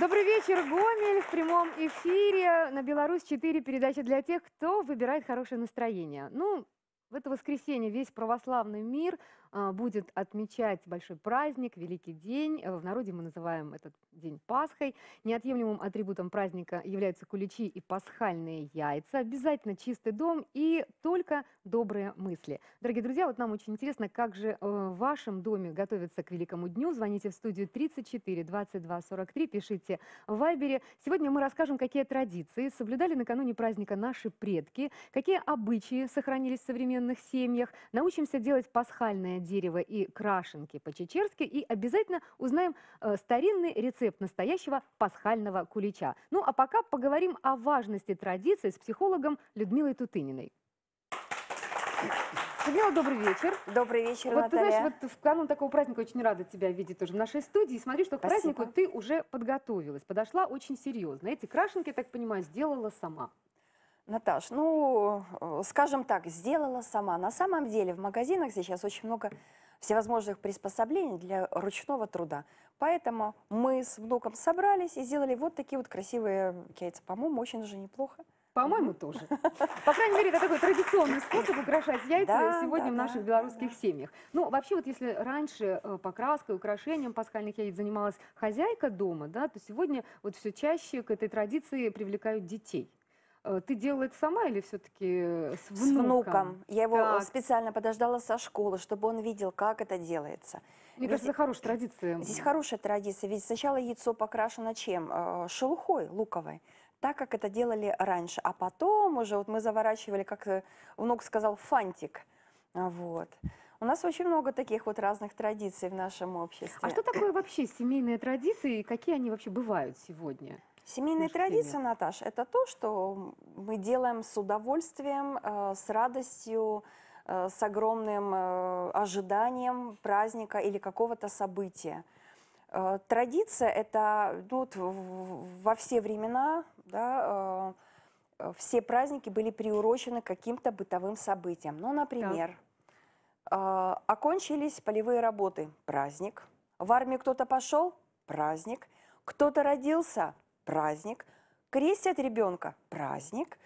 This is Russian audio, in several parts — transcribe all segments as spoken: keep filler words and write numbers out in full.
Добрый вечер, Гомель. В прямом эфире на Беларусь четыре передача для тех, кто выбирает хорошее настроение. Ну, в это воскресенье весь православный мир а, будет отмечать большой праздник, великий день. В народе мы называем этот день Пасхой. Неотъемлемым атрибутом праздника являются куличи и пасхальные яйца. Обязательно чистый дом и только добрые мысли. Дорогие друзья, вот нам очень интересно, как же в вашем доме готовятся к великому дню. Звоните в студию тридцать четыре двадцать два сорок три, пишите в Вайбере. Сегодня мы расскажем, какие традиции соблюдали накануне праздника наши предки, какие обычаи сохранились в современном семьях, научимся делать пасхальное дерево и крашенки по-чечерски и обязательно узнаем э, старинный рецепт настоящего пасхального кулича. Ну а пока поговорим о важности традиции с психологом Людмилой Тутыниной. Людмила, добрый вечер. Добрый вечер, вот, Наталья. Ты знаешь, вот в канун такого праздника очень рада тебя видеть тоже в нашей студии. Смотри, что к Спасибо. Празднику ты уже подготовилась, подошла очень серьезно. Эти крашенки, я так понимаю, сделала сама. Наташ, ну, скажем так, сделала сама. На самом деле в магазинах сейчас очень много всевозможных приспособлений для ручного труда. Поэтому мы с внуком собрались и сделали вот такие вот красивые яйца. По-моему, очень же неплохо. По-моему, тоже. По крайней мере, это такой традиционный способ украшать яйца да, сегодня да, в наших да, белорусских да. семьях. Ну, вообще, вот если раньше покраской, украшением пасхальных яиц занималась хозяйка дома, да, то сегодня вот все чаще к этой традиции привлекают детей. Ты делала это сама или все-таки с внуком? С внуком. Я его так. специально подождала со школы, чтобы он видел, как это делается. Мне ведь кажется, это хорошая традиция. Здесь хорошая традиция. Ведь сначала яйцо покрашено чем? Шелухой луковой. Так, как это делали раньше. А потом уже вот мы заворачивали, как внук сказал, фантик. Вот. У нас очень много таких вот разных традиций в нашем обществе. А что такое вообще семейные традиции и какие они вообще бывают сегодня? Семейная традиция, Наташа, это то, что мы делаем с удовольствием, с радостью, с огромным ожиданием праздника или какого-то события. Традиция – это ну, вот, во все времена, да, все праздники были приурочены к каким-то бытовым событиям. Ну, например, да. окончились полевые работы – праздник. В армию кто-то пошел – праздник. Кто-то родился – праздник, крестят ребенка, праздник,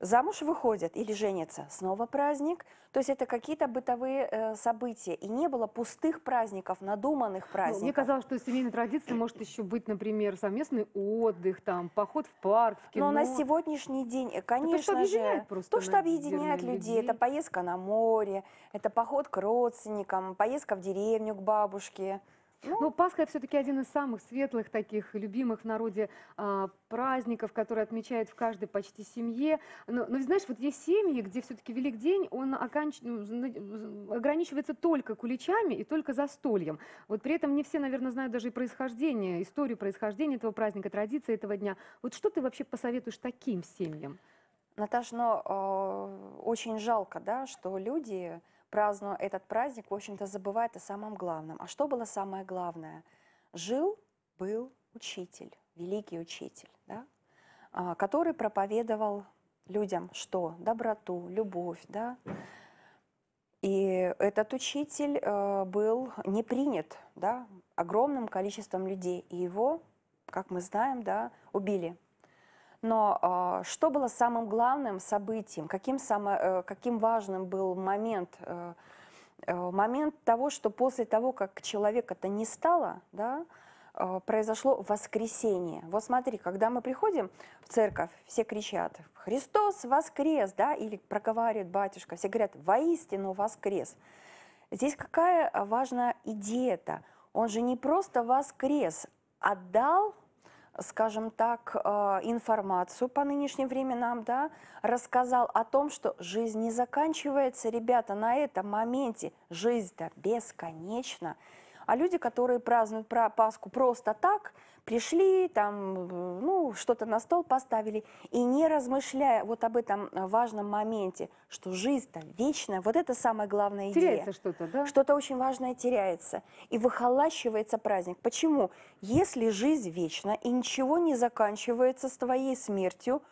замуж выходят или женятся, снова праздник. То есть это какие-то бытовые э, события. И не было пустых праздников, надуманных праздников. Ну, мне казалось, что семейная традиция может еще быть, например, совместный отдых, там, поход в парк, в кино. Но на сегодняшний день, конечно то, же, то, что объединяет людей, людей, это поездка на море, это поход к родственникам, поездка в деревню к бабушке. Ну, Но Пасха все-таки один из самых светлых, таких любимых в народе э, праздников, которые отмечают в каждой почти семье. Но, но знаешь, вот есть семьи, где все-таки Велик день, он оканч... ограничивается только куличами и только застольем. Вот при этом не все, наверное, знают даже и происхождение, историю происхождения этого праздника, традиции этого дня. Вот что ты вообще посоветуешь таким семьям? Наташа, но э, очень жалко, да, что люди... празднуя этот праздник, в общем-то, забывает о самом главном. А что было самое главное? Жил, был учитель, великий учитель, да? Который проповедовал людям что? Доброту, любовь, да? И этот учитель был не принят, да, огромным количеством людей. И его, как мы знаем, да, убили. Но э, что было самым главным событием, каким, само, э, каким важным был момент, э, э, момент того, что после того, как человека-то не стало, да, э, произошло воскресение. Вот смотри, когда мы приходим в церковь, все кричат «Христос воскрес!», да, или проговаривает батюшка, все говорят «Воистину воскрес!». Здесь какая важная идея-то? Он же не просто воскрес, отдал, скажем так, информацию по нынешним временам, да, рассказал о том, что жизнь не заканчивается, ребята, на этом моменте. Жизнь-то бесконечна. А люди, которые празднуют Пасху просто так, пришли, там, ну, что-то на стол поставили, и не размышляя вот об этом важном моменте, что жизнь-то вечная, вот это самая главная идея. Теряется что-то, да? Что-то очень важное теряется, и выхолащивается праздник. Почему? Если жизнь вечна, и ничего не заканчивается с твоей смертью,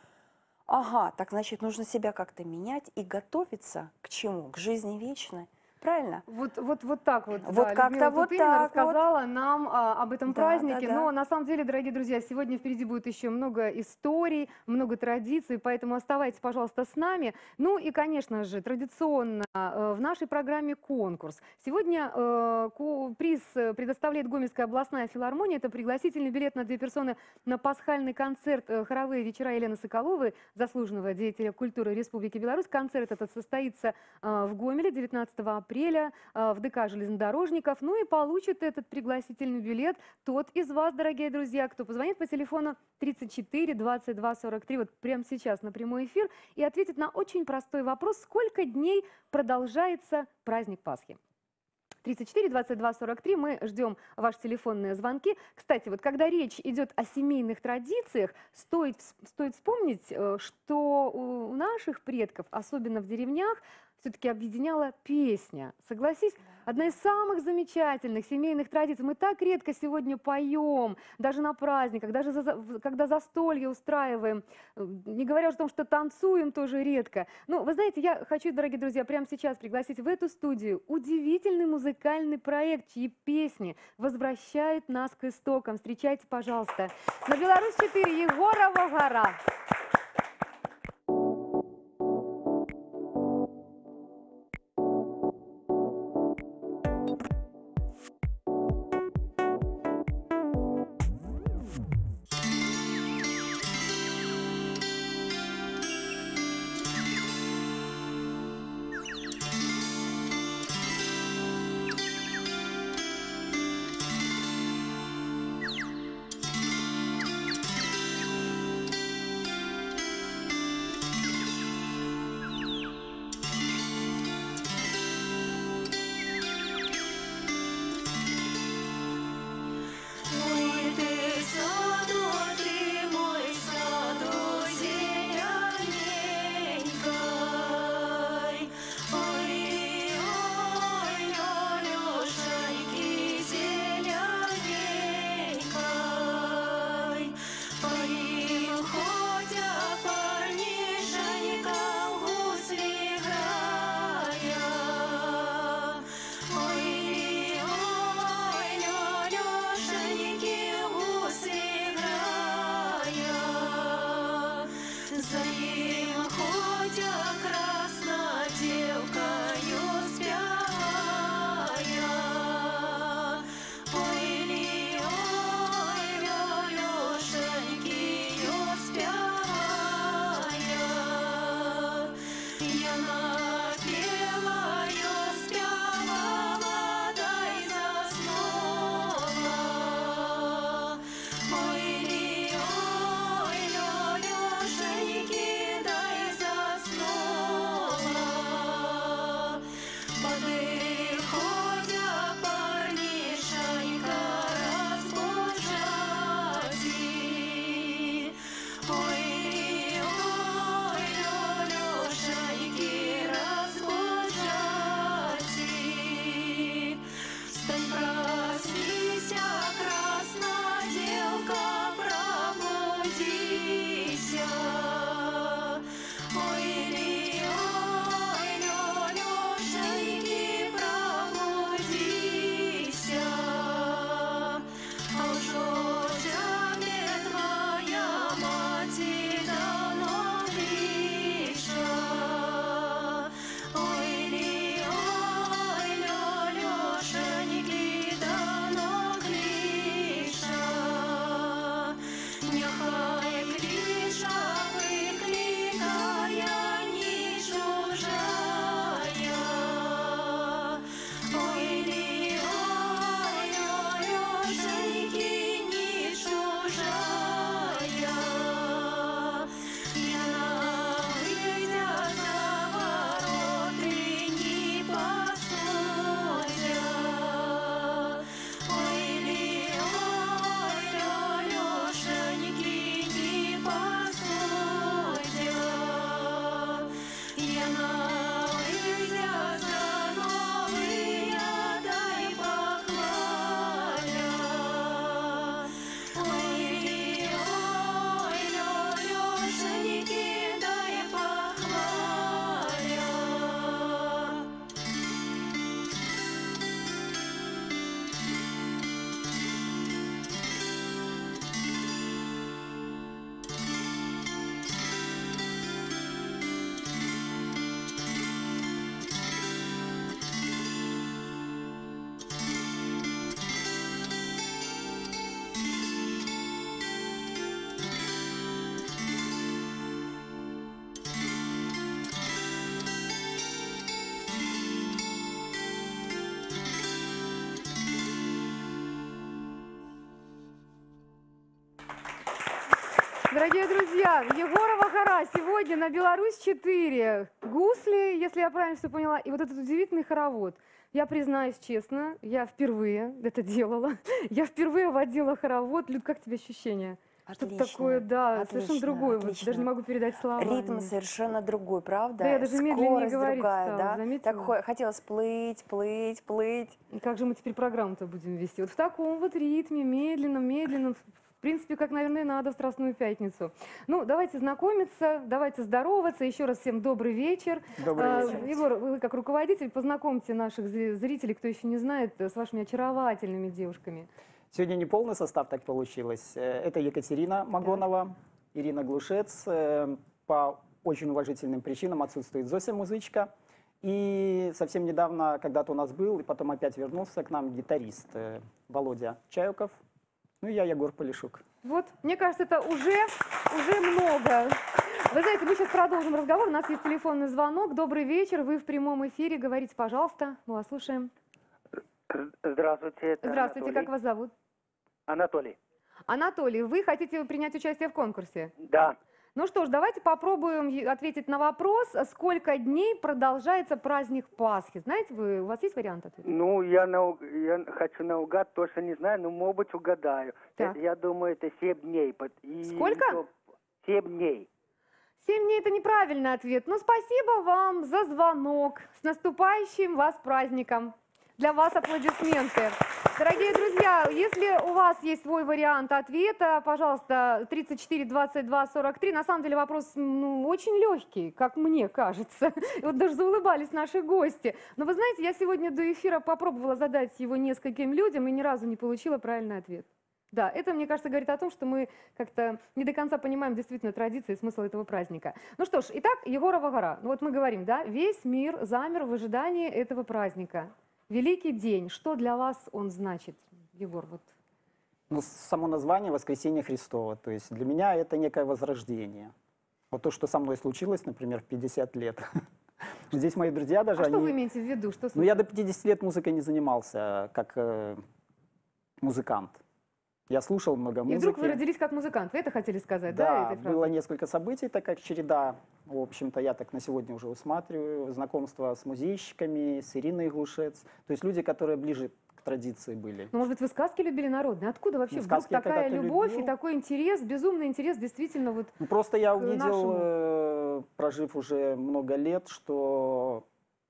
ага, так значит, нужно себя как-то менять и готовиться к чему? К жизни вечной. Правильно? Вот, вот, вот так вот, вот да, как-то вот так рассказала вот. нам а, об этом да, празднике. Да, да. Но на самом деле, дорогие друзья, сегодня впереди будет еще много историй, много традиций, поэтому оставайтесь, пожалуйста, с нами. Ну и, конечно же, традиционно э, в нашей программе конкурс. Сегодня э, ко приз предоставляет Гомельская областная филармония. Это пригласительный билет на две персоны на пасхальный концерт э, «Хоровые вечера» Елены Соколовой, заслуженного деятеля культуры Республики Беларусь. Концерт этот состоится э, в Гомеле девятнадцатого апреля в ДК железнодорожников. Ну и получит этот пригласительный билет тот из вас, дорогие друзья, кто позвонит по телефону тридцать четыре двадцать два сорок три, вот прямо сейчас на прямой эфир, и ответит на очень простой вопрос: сколько дней продолжается праздник Пасхи? тридцать четыре двадцать два сорок три. Мы ждем ваши телефонные звонки. Кстати, вот когда речь идет о семейных традициях, стоит, стоит вспомнить, что у наших предков, особенно в деревнях, все-таки объединяла песня. Согласись, одна из самых замечательных семейных традиций. Мы так редко сегодня поем, даже на праздниках, даже за, когда застолье устраиваем, не говоря уже о том, что танцуем тоже редко. Ну, вы знаете, я хочу, дорогие друзья, прямо сейчас пригласить в эту студию удивительный музыкальный проект, чьи песни возвращают нас к истокам. Встречайте, пожалуйста, на Беларусь четыре «Ягорава гара». Дорогие друзья, Ягорава гора сегодня на Беларусь четыре. Гусли, если я правильно все поняла, и вот этот удивительный хоровод. Я признаюсь честно, я впервые это делала. Я впервые водила хоровод. Люд, как тебе ощущения? Что-то такое, да, отлично, совершенно другое, вот, даже не могу передать слова. Ритм совершенно другой, правда? Да, я даже медленнее говорить стала, да? Так хотелось плыть, плыть, плыть. И как же мы теперь программу-то будем вести? Вот в таком вот ритме, медленном, медленном, в принципе, как, наверное, надо в Страстную пятницу. Ну, давайте знакомиться, давайте здороваться. Еще раз всем добрый вечер. Добрый вечер. Егор, вы как руководитель, познакомьте наших зрителей, кто еще не знает, с вашими очаровательными девушками. Сегодня не полный состав, так получилось. Это Екатерина Магонова, Ирина Глушец. По очень уважительным причинам отсутствует Зося Музычка. И совсем недавно когда-то у нас был, и потом опять вернулся к нам гитарист Володя Чаюков. Ну и я, Ягор Паляшук. Вот, мне кажется, это уже, уже много. Вы знаете, мы сейчас продолжим разговор. У нас есть телефонный звонок. Добрый вечер, вы в прямом эфире. Говорите, пожалуйста, мы вас слушаем. Здравствуйте. Здравствуйте, Анатолий. Как вас зовут? Анатолий. Анатолий, вы хотите принять участие в конкурсе? Да. Ну что ж, давайте попробуем ответить на вопрос, сколько дней продолжается праздник Пасхи. Знаете вы, у вас есть вариант ответа? Ну, я, на, я хочу наугад, точно не знаю, но, может быть, угадаю. Я, я думаю, это семь дней. И сколько? семь дней. семь дней – это неправильный ответ. Ну, спасибо вам за звонок. С наступающим вас праздником. Для вас аплодисменты. Дорогие друзья, если у вас есть свой вариант ответа, пожалуйста, тридцать четыре двадцать два сорок три. На самом деле вопрос, ну, очень легкий, как мне кажется. Вот даже заулыбались наши гости. Но вы знаете, я сегодня до эфира попробовала задать его нескольким людям и ни разу не получила правильный ответ. Да, это, мне кажется, говорит о том, что мы как-то не до конца понимаем действительно традиции и смысл этого праздника. Ну что ж, итак, Ягорова гора. Вот мы говорим, да, весь мир замер в ожидании этого праздника. Великий день. Что для вас он значит, Егор? Вот. Ну, само название «Воскресение Христово». То есть для меня это некое возрождение. Вот то, что со мной случилось, например, в пятьдесят лет. Здесь мои друзья даже... А они... что вы имеете в виду? Что ну, я до пятидесяти лет музыкой не занимался, как э, музыкант. Я слушал много музыки. И вдруг вы родились как музыкант. Вы это хотели сказать, да? Да, было несколько событий, так как череда, в общем-то, я так на сегодня уже усматриваю, знакомство с музейщиками, с Ириной Глушец. То есть люди, которые ближе к традиции были. Ну, может быть, вы сказки любили народные? Откуда вообще ну, вдруг такая любовь любил. И такой интерес, безумный интерес действительно вот ну, просто я увидел, нашему... прожив уже много лет, что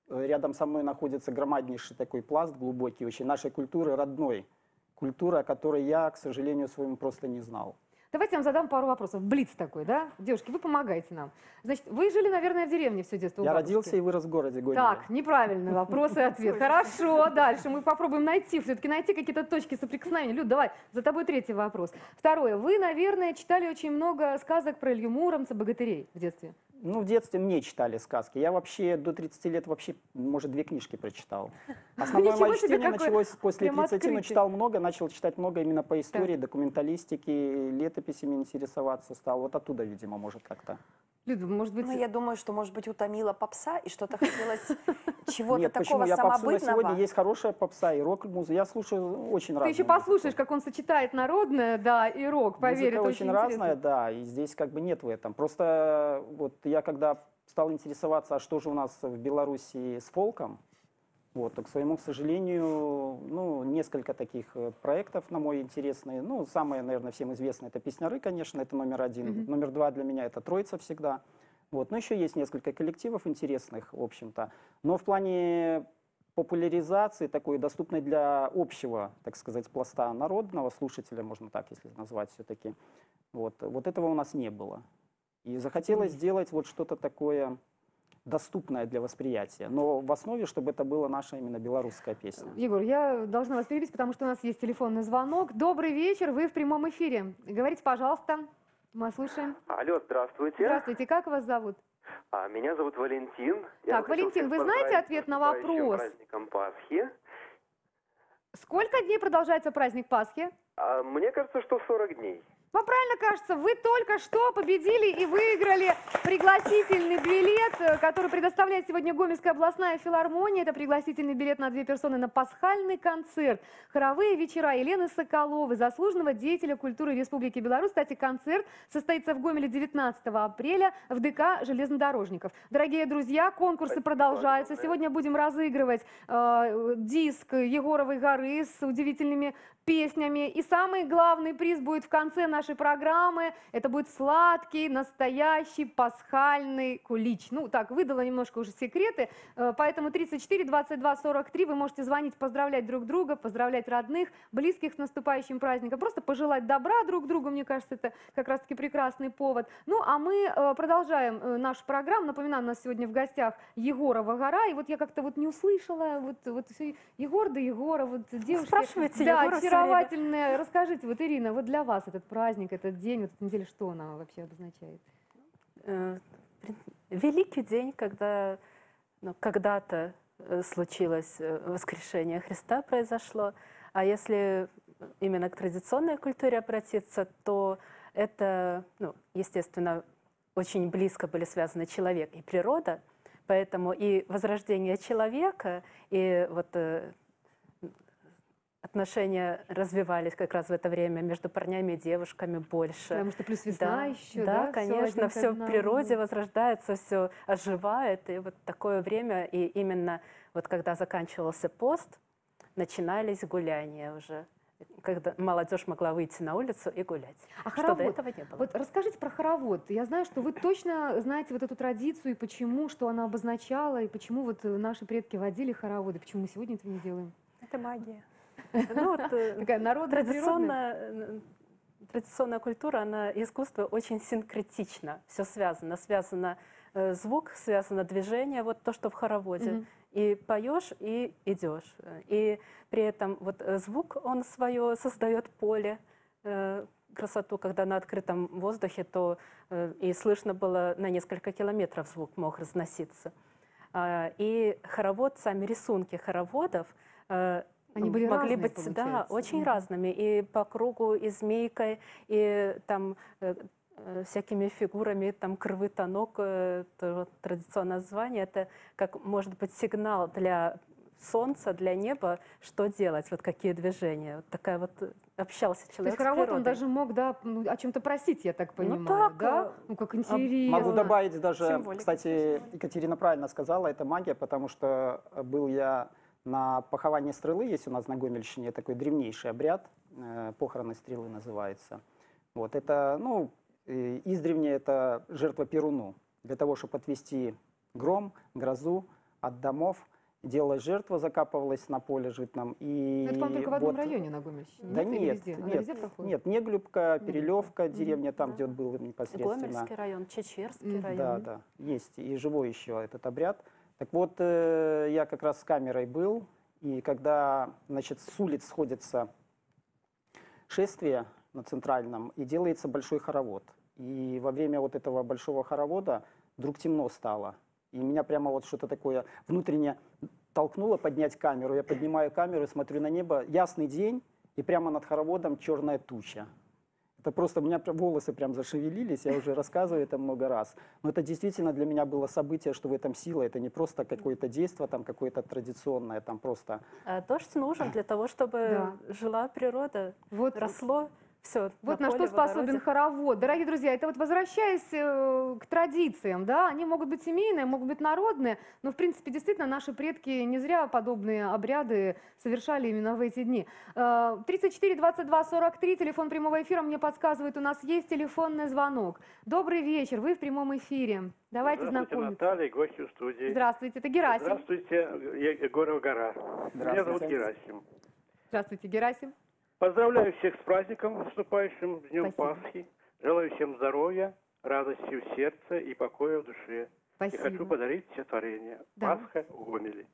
рядом со мной находится громаднейший такой пласт, глубокий очень, нашей культуры родной. Культура, о которой я, к сожалению, своему просто не знал. Давайте я вам задам пару вопросов. Блиц такой, да? Девушки, вы помогаете нам. Значит, вы жили, наверное, в деревне все детство. Я родился и вырос в городе Гомеле. Так, неправильный вопрос и ответ. Хорошо, дальше мы попробуем найти, все-таки найти какие-то точки соприкосновения. Люд, давай, за тобой третий вопрос. Второе. Вы, наверное, читали очень много сказок про Илью Муромца, богатырей в детстве. Ну, в детстве мне читали сказки. Я вообще до тридцати лет вообще, может, две книжки прочитал. Основное мое чтение началось после тридцати, но читал много, начал читать много именно по истории, документалистике, летописями интересоваться стал. Вот оттуда, видимо, может как-то. Люда, может быть... Ну, я думаю, что, может быть, утомила попса и что-то хотелось чего-то такого самобытного. Сегодня есть хорошая попса и рок-музыка. Я слушаю очень разное. Ты еще послушаешь, как он сочетает народное, да, и рок, поверь, это очень разное, да, и здесь как бы нет в этом. Просто вот я когда стал интересоваться, а что же у нас в Беларуси с фолком, вот, к своему, к сожалению, ну, несколько таких проектов, на мой интересный. Ну, самое, наверное, всем известное, это Песняры, конечно, это номер один. Mm-hmm. Номер два для меня это Троица всегда. Вот, но еще есть несколько коллективов интересных, в общем-то. Но в плане популяризации, такой доступной для общего, так сказать, пласта народного слушателя, можно так, если назвать все-таки, вот, вот этого у нас не было. И захотелось mm-hmm. сделать вот что-то такое... доступная для восприятия, но в основе, чтобы это была наша именно белорусская песня. Егор, я должна вас перебить, потому что у нас есть телефонный звонок. Добрый вечер, вы в прямом эфире. Говорите, пожалуйста, мы слушаем. Алло, здравствуйте. Здравствуйте, как вас зовут? А, меня зовут Валентин. Так, Валентин, вы знаете ответ на вопрос? С Сколько дней продолжается праздник Пасхи? А, мне кажется, что сорок дней. Вам правильно кажется, вы только что победили и выиграли пригласительный билет, который предоставляет сегодня Гомельская областная филармония. Это пригласительный билет на две персоны на пасхальный концерт. Хоровые вечера Елены Соколовой, заслуженного деятеля культуры Республики Беларусь. Кстати, концерт состоится в Гомеле девятнадцатого апреля в ДК «Железнодорожников». Дорогие друзья, конкурсы Спасибо, продолжаются. Да. Сегодня будем разыгрывать э, диск Ягоровой горы с удивительными песнями. И самый главный приз будет в конце на нашей программы. Это будет сладкий, настоящий пасхальный кулич. Ну, так, выдала немножко уже секреты. Поэтому тридцать четыре двадцать два сорок три вы можете звонить, поздравлять друг друга, поздравлять родных, близких с наступающим праздником. Просто пожелать добра друг другу, мне кажется, это как раз-таки прекрасный повод. Ну, а мы продолжаем нашу программу. Напоминаю, у нас сегодня в гостях Ягорава гора. И вот я как-то вот не услышала. Вот, вот Егор да Егора, вот девушки. Спрашивайте, да, Егора очаровательные. Расскажите, вот, Ирина, вот для вас этот праздник, этот день, вот эта неделя, что она вообще обозначает? Великий день, когда ну, когда-то случилось воскрешение Христа, произошло. А если именно к традиционной культуре обратиться, то это, ну, естественно, очень близко были связаны человек и природа, поэтому и возрождение человека, и вот... отношения развивались как раз в это время между парнями и девушками больше. Потому что плюс весна да, еще, да? Да, конечно, все в природе возрождается, все оживает. И вот такое время, и именно вот когда заканчивался пост, начинались гуляния уже. Когда молодежь могла выйти на улицу и гулять. А что хоровод? До этого не было. Вот расскажите про хоровод. Я знаю, что вы точно знаете вот эту традицию и почему, что она обозначала, и почему вот наши предки водили хороводы, почему мы сегодня это не делаем. Это магия. Ну, вот, традиционная, традиционная культура, она, искусство очень синкретично. Все связано. Связано э, звук, связано движение, вот то, что в хороводе. Mm-hmm. И поешь, и идешь. И при этом вот, звук, он свое создает поле, э, красоту, когда на открытом воздухе, то э, и слышно было на несколько километров звук мог разноситься. Э, и хоровод, сами рисунки хороводов, э, Они были могли разные, быть получается. Да, очень mm-hmm. разными, и по кругу, и змейкой, и там э, э, всякими фигурами, там крвы, танок, э, то, традиционное название, это как, может быть, сигнал для солнца, для неба, что делать, вот какие движения, вот такая вот общался человек. То есть хоровод он даже мог, да, ну, о чем-то просить, я так понимаю, ну, так, да? Ну как интересно. Могу добавить даже, символика, кстати, символика. Екатерина правильно сказала, это магия, потому что был я на похование стрелы, есть у нас на Гомельщине такой древнейший обряд, э, похороны стрелы называется. Вот это, ну, э, издревле это жертва Перуну. Для того, чтобы отвести гром, грозу от домов, делалась жертва, закапывалась на поле житном. И это, по-моему, только в одном вот, районе на Гомельщине? Да нет, нет, нет, нет, Неглюбка, Перелевка, mm-hmm. деревня там, mm-hmm. где он был непосредственно. Гомельский район, Чечерский mm-hmm. район. Да, да, есть, и живой еще этот обряд. Так вот, э, я как раз с камерой был, и когда, значит, с улиц сходится шествие на Центральном, и делается большой хоровод. И во время вот этого большого хоровода вдруг темно стало. И меня прямо вот что-то такое внутренне толкнуло поднять камеру. Я поднимаю камеру, смотрю на небо, ясный день, и прямо над хороводом черная туча. Это просто у меня волосы прям зашевелились, я уже рассказываю это много раз. Но это действительно для меня было событие, что в этом сила. Это не просто какое-то действие, там какое-то традиционное, там просто... А дождь нужен для того, чтобы да. жила природа, вот. Росло... Все, вот на, на поле, что способен хоровод. Дорогие друзья, это вот возвращаясь э, к традициям, да, они могут быть семейные, могут быть народные, но, в принципе, действительно, наши предки не зря подобные обряды совершали именно в эти дни. Э, тридцать четыре двадцать два сорок три, телефон прямого эфира мне подсказывает, у нас есть телефонный звонок. Добрый вечер, вы в прямом эфире. Давайте знакомиться. Здравствуйте, Наталья, гости в студии. Здравствуйте, это Герасим. Здравствуйте, Ягорава гора. Меня зовут Герасим. Здравствуйте, Герасим. Поздравляю всех с праздником, наступающим днем Спасибо. Пасхи. Желаю всем здоровья, радости в сердце и покоя в душе. Спасибо. И хочу подарить стихотворение да. «Пасха в Гомеле».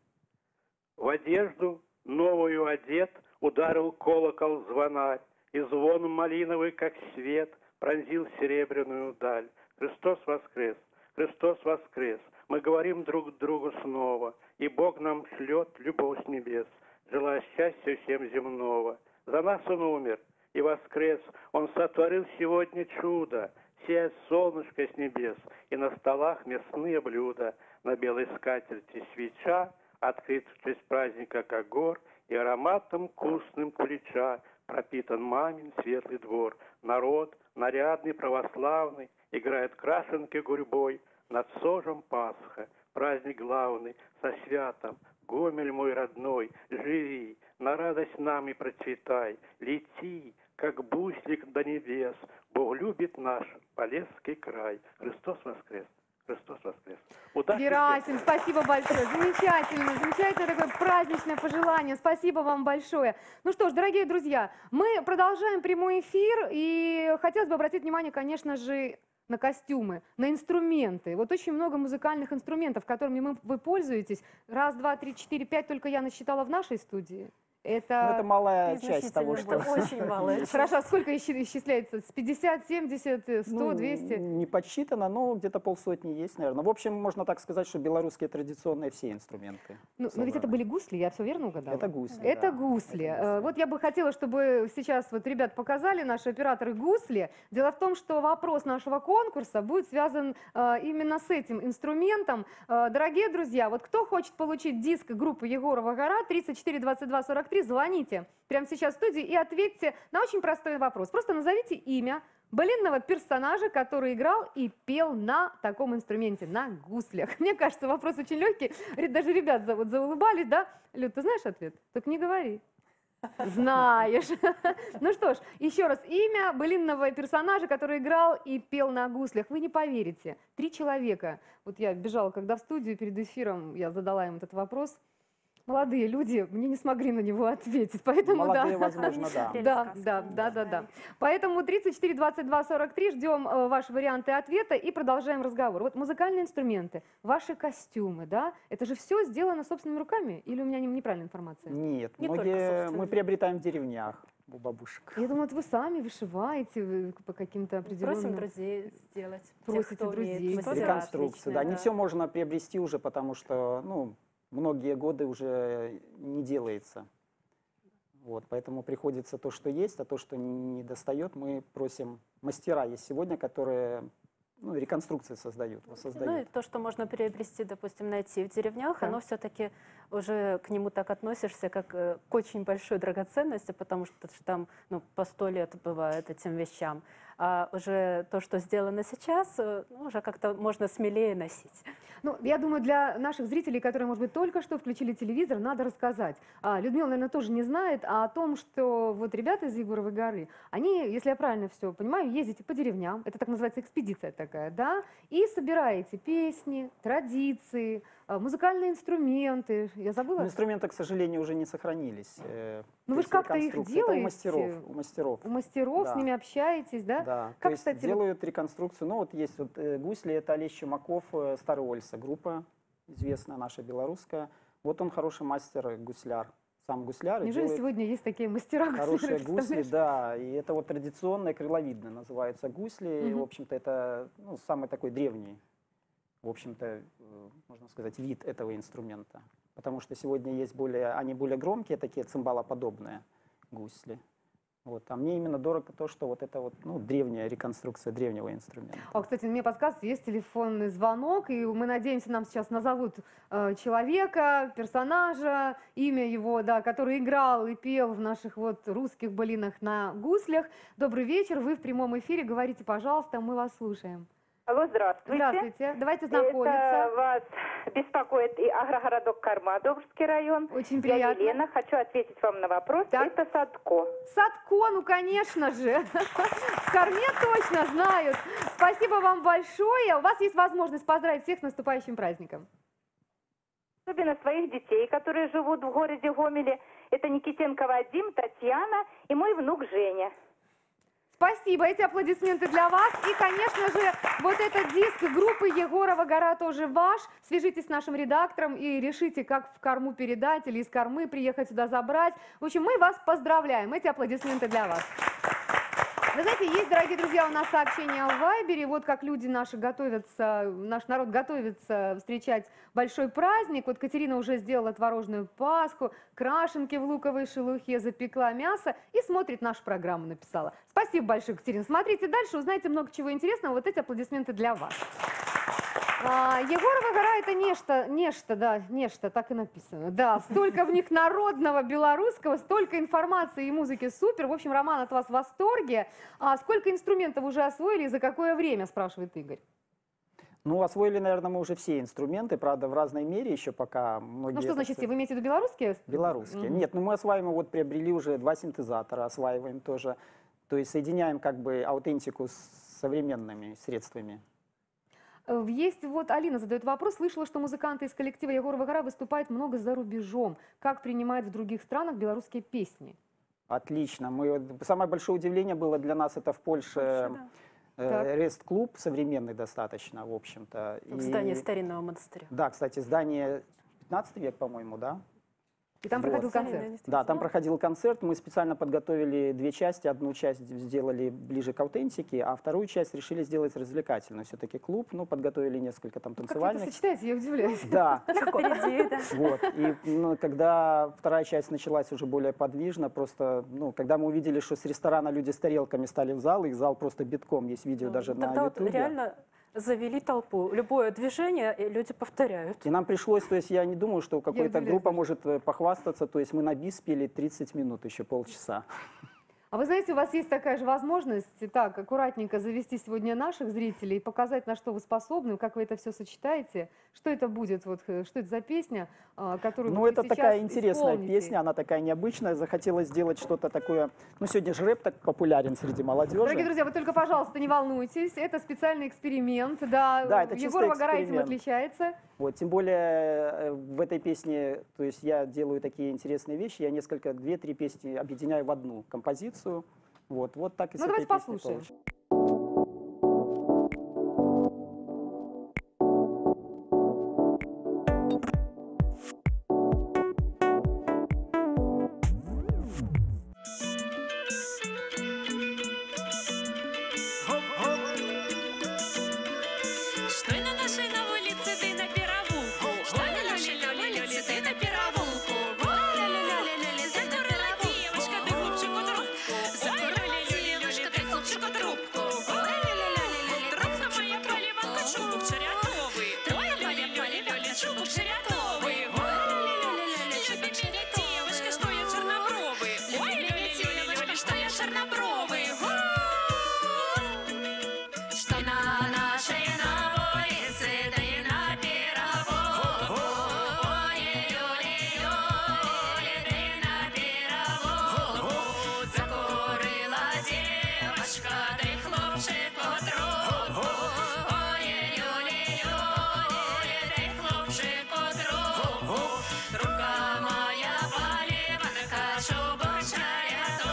В одежду новую одет ударил колокол звонарь, и звон малиновый, как свет, пронзил серебряную даль. Христос воскрес! Христос воскрес! Мы говорим друг другу снова, и Бог нам шлет любовь с небес. желая счастья всем земного. За нас он умер и воскрес, он сотворил сегодня чудо, сияет солнышко с небес, и на столах мясные блюда, на белой скатерти свеча, открыт в честь праздника Когор, и ароматом вкусным кулича пропитан мамин светлый двор. Народ, нарядный, православный, играет крашенки гурьбой, над сожем Пасха, праздник главный, со святом, Гомель мой родной, живи, на радость нам и процветай, лети, как буслик до небес, Бог любит наш Полесский край. Христос воскрес! Христос воскрес. Удачи. Герасим, спасибо большое. Замечательно, замечательное такое праздничное пожелание. Спасибо вам большое. Ну что ж, дорогие друзья, мы продолжаем прямой эфир. И хотелось бы обратить внимание, конечно же, на костюмы, на инструменты. Вот очень много музыкальных инструментов, которыми мы, вы пользуетесь. Раз, два, три, четыре, пять только я насчитала в нашей студии. Это, ну, это малая часть того, что... Очень малая часть. Хорошо, а сколько исчисляется? С пятьдесят, семьдесят, сто, ну, двести? Не подсчитано, но где-то полсотни есть, наверное. В общем, можно так сказать, что белорусские традиционные все инструменты. Ну, но ведь это были гусли, я все верно угадала? Это гусли, это, да, гусли. Это гусли. Вот я бы хотела, чтобы сейчас вот ребят показали, наши операторы, гусли. Дело в том, что вопрос нашего конкурса будет связан э, именно с этим инструментом. Э, дорогие друзья, вот кто хочет получить диск группы «Ягорава гара» тридцать четыре двадцать два сорок три, звоните прямо сейчас в студию и ответьте на очень простой вопрос. Просто назовите имя балетного персонажа, который играл и пел на таком инструменте, на гуслях. Мне кажется, вопрос очень легкий. Даже ребят вот заулыбались, да? Люд, ты знаешь ответ? Только не говори. Знаешь. Ну что ж, еще раз. Имя былинного персонажа, который играл и пел на гуслях. Вы не поверите. Три человека. Вот я бежала, когда в студию, перед эфиром я задала им этот вопрос. Молодые люди мне не смогли на него ответить, поэтому молодые, да. Возможно, да. Да, да, да, да, да. Поэтому тридцать четыре двадцать два сорок три, ждем э, ваши варианты ответа и продолжаем разговор. Вот музыкальные инструменты, ваши костюмы, да? Это же все сделано собственными руками? Или у меня неправильная информация? Нет, не многие мы приобретаем в деревнях. У бабушек. Я думаю, вот вы сами вышиваете по каким-то определенным... Просим друзей сделать. Просите тех, друзей. Реконструкцию, да. Да. Не все можно приобрести уже, потому что, ну... Многие годы уже не делается. Вот, поэтому приходится то, что есть, а то, что не достает, мы просим. Мастера есть сегодня, которые, ну, реконструкции создают, воссоздают. Ну, и то, что можно приобрести, допустим, найти в деревнях, да, оно все-таки уже к нему так относишься, как к очень большой драгоценности, потому что там, ну, по сто лет бывает этим вещам. А уже то, что сделано сейчас, ну, уже как-то можно смелее носить. Ну, я думаю, для наших зрителей, которые, может быть, только что включили телевизор, надо рассказать. А, Людмила, наверное, тоже не знает о том, что вот ребята из Ягоровой горы, они, если я правильно все понимаю, ездите по деревням, это так называется экспедиция такая, да, и собираете песни, традиции, музыкальные инструменты. Я забыла? Инструменты, к сожалению, уже не сохранились. Ну, вы же как-то их делаете? У мастеров. У мастеров, у мастеров да. С ними общаетесь, да? Да, как, кстати, делают реконструкцию. Ну, вот есть вот, э, гусли, это Олег Чумаков, э, Старый Ольса, группа известная наша белорусская. Вот он хороший мастер, гусляр, сам гусляр. Неужели сегодня есть такие мастера гусляры? Хорошие гусли, да. И это вот традиционные крыловидные называются гусли. Угу. И, в общем-то, это, ну, самый такой древний, в общем-то, э, можно сказать, вид этого инструмента. Потому что сегодня есть более, они более громкие, такие цимбалоподобные гусли. Вот, а мне именно дорого то, что вот это вот, ну, древняя реконструкция древнего инструмента. А, кстати, мне подсказывают, есть телефонный звонок, и мы надеемся, нам сейчас назовут э, человека, персонажа, имя его, да, который играл и пел в наших вот русских былинах на гуслях. Добрый вечер, вы в прямом эфире, говорите, пожалуйста, мы вас слушаем. Алло, здравствуйте. Здравствуйте. Давайте знакомиться. Это вас беспокоит и агрогородок Корма, Добрский район. Очень приятно. Я Елена, хочу ответить вам на вопрос. Так. Это Садко. Садко, ну, конечно же. В Корме точно знают. Спасибо вам большое. У вас есть возможность поздравить всех с наступающим праздником. Особенно своих детей, которые живут в городе Гомеле. Это Никитенко Вадим, Татьяна и мой внук Женя. Спасибо, эти аплодисменты для вас. И, конечно же, вот этот диск группы «Ягорава гора» тоже ваш. Свяжитесь с нашим редактором и решите, как в Корму передать или из Кормы приехать сюда забрать. В общем, мы вас поздравляем. Эти аплодисменты для вас. Вы знаете, есть, дорогие друзья, у нас сообщение о Вайбере. Вот как люди наши готовятся, наш народ готовится встречать большой праздник. Вот Катерина уже сделала творожную Пасху, крашенки в луковой шелухе, запекла мясо и смотрит нашу программу, написала. Спасибо большое, Катерина. Смотрите дальше, узнаете много чего интересного. Вот эти аплодисменты для вас. А, Ягорава гора — это нечто, нечто, да, нечто, так и написано. Да, столько в них народного белорусского, столько информации и музыки, супер. В общем, Роман от вас в восторге. А сколько инструментов уже освоили и за какое время, спрашивает Игорь? Ну, освоили, наверное, мы уже все инструменты, правда, в разной мере еще пока многие... Ну, что значит, вы имеете в виду белорусские? Белорусские. Mm-hmm. Нет, ну мы осваиваем, вот приобрели уже два синтезатора, осваиваем тоже. То есть соединяем как бы аутентику с современными средствами. Есть, вот Алина задает вопрос. Слышала, что музыканты из коллектива Ягорова гара выступают много за рубежом. Как принимают в других странах белорусские песни? Отлично. Мы... Самое большое удивление было для нас это в Польше. Польша, да. Рест-клуб современный достаточно, в общем-то. И... Здание старинного монастыря. Да, кстати, здание пятнадцатый век, по-моему, да? И там вот. проходил концерт. Да, там проходил концерт. Мы специально подготовили две части. Одну часть сделали ближе к аутентике, а вторую часть решили сделать развлекательную. Все-таки клуб, ну, подготовили несколько там танцевальных. Как это сочетается, я удивляюсь. Да. Впереди, да. Вот. И ну, когда вторая часть началась уже более подвижно, просто, ну, когда мы увидели, что с ресторана люди с тарелками стали в зал, их зал просто битком, есть видео ну, даже на ютубе. Вот реально... Завели толпу. Любое движение, и люди повторяют. И нам пришлось, то есть я не думаю, что какая-то группа может похвастаться, то есть мы на бис пели тридцать минут, еще полчаса. А вы знаете, у вас есть такая же возможность так аккуратненько завести сегодня наших зрителей и показать, на что вы способны, как вы это все сочетаете, что это будет, вот, что это за песня, которую ну, вы это такая интересная исполните. Песня, она такая необычная, захотелось сделать что-то такое, ну сегодня же рэп так популярен среди молодежи. Дорогие друзья, вы только, пожалуйста, не волнуйтесь, это специальный эксперимент, да, да это Ягорова гора этим отличается. Вот, тем более в этой песне, то есть я делаю такие интересные вещи, я несколько, две-три песни объединяю в одну композицию. Вот, вот так и с этой песней послушаем. Рука моя полева, накажу бочая, то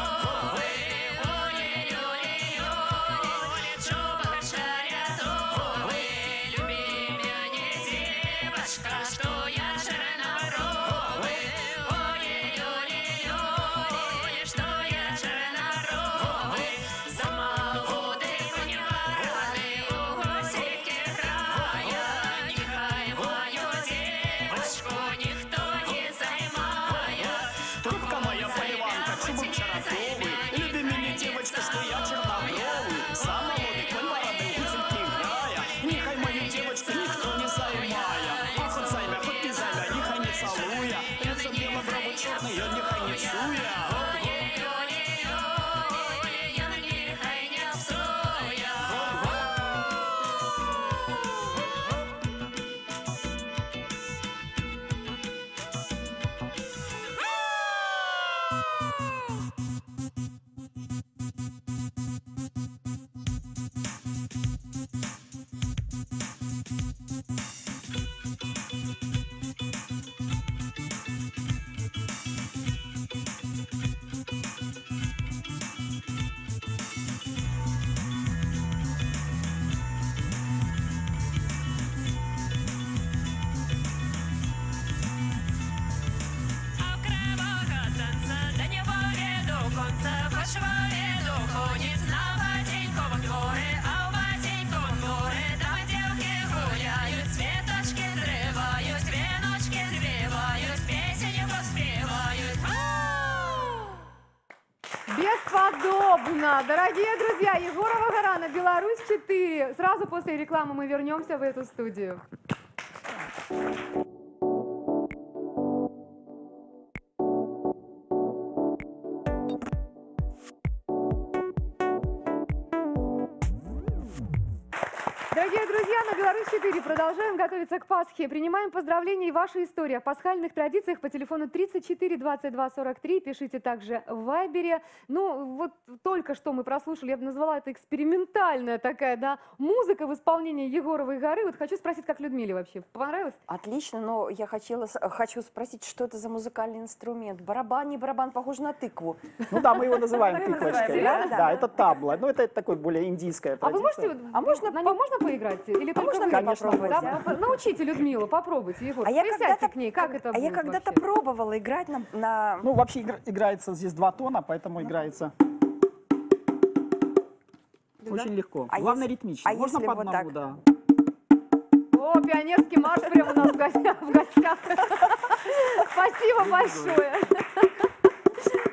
Поздно. Дорогие друзья, Ягорава гара на Беларусь четыре. Сразу после рекламы мы вернемся в эту студию. Дорогие друзья, на Беларусь четыре продолжаем готовиться к Пасхе. Принимаем поздравления и ваши истории о пасхальных традициях по телефону тридцать четыре двадцать два сорок три. Пишите также в Вайбере. Ну, вот только что мы прослушали, я бы назвала это экспериментальная такая, да, музыка в исполнении Ягоровой горы. Вот хочу спросить, как Людмиле вообще? Понравилось? Отлично, но я хотела, хочу спросить, что это за музыкальный инструмент? Барабан, не барабан, похож на тыкву. Ну да, мы его называем тыквочкой. Да, это табла. Ну, это такое более индийское. А вы можете, а можно поиграть? Играть? Или а можно мне попробовать? Да? Да? Научите Людмилу, попробуйте. Егор, а я когда-то к ней, как это а я когда-то пробовала играть на, на... Ну, вообще игр, играется здесь два тона, поэтому ну. играется да? очень легко. А главное, если... ритмично. А можно по вот одному, так? да. О, пионерский марш прямо у нас в гостях. В гостях. Спасибо большое.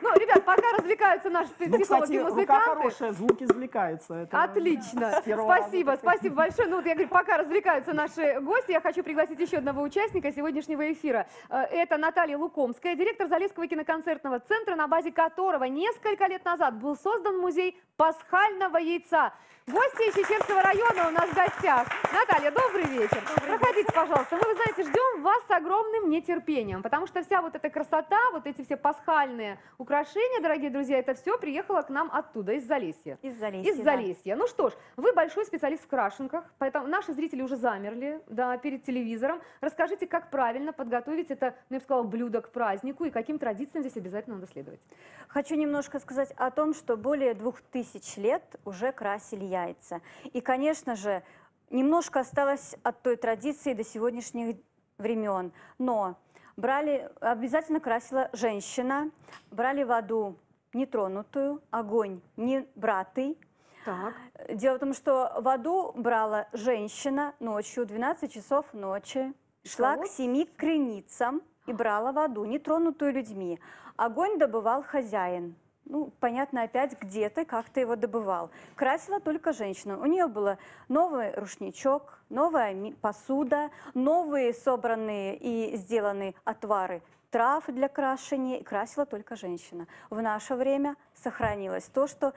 Ну, ребят, пока развлекаются наши психологи-музыканты. Рука хорошая, звук извлекается. Это... Отлично. Спасибо, спасибо большое. Ну, вот я говорю, пока развлекаются наши гости, я хочу пригласить еще одного участника сегодняшнего эфира. Это Наталья Лукомская, директор Залесского киноконцертного центра, на базе которого несколько лет назад был создан музей пасхального яйца. Гости из Чечерского района у нас в гостях. Наталья, добрый вечер. Добрый Проходите, вечер. Пожалуйста. Мы, вы знаете, ждем вас с огромным нетерпением, потому что вся вот эта красота, вот эти все пасхальные украшения, дорогие друзья, это все приехало к нам оттуда, из Залесья. Из Залесья. Из Залесья. Да. Ну что ж, вы большой специалист в крашенках, поэтому наши зрители уже замерли да, перед телевизором. Расскажите, как правильно подготовить это, ну, я бы сказала, блюдо к празднику и каким традициям здесь обязательно надо следовать. Хочу немножко сказать о том, что более двух тысяч лет уже красили яйца. И, конечно же, немножко осталось от той традиции до сегодняшних времен, но... Брали, обязательно красила женщина, брали воду нетронутую, огонь не братый. Так. Дело в том, что воду брала женщина ночью, двенадцать часов ночи, шла Кого? к семи крыницам и брала воду, нетронутую людьми. Огонь добывал хозяин. Ну, понятно, опять где-то как-то его добывал. Красила только женщина. У нее был новый рушничок, новая посуда, новые собранные и сделанные отвары трав для крашения. И красила только женщина. В наше время сохранилось то, что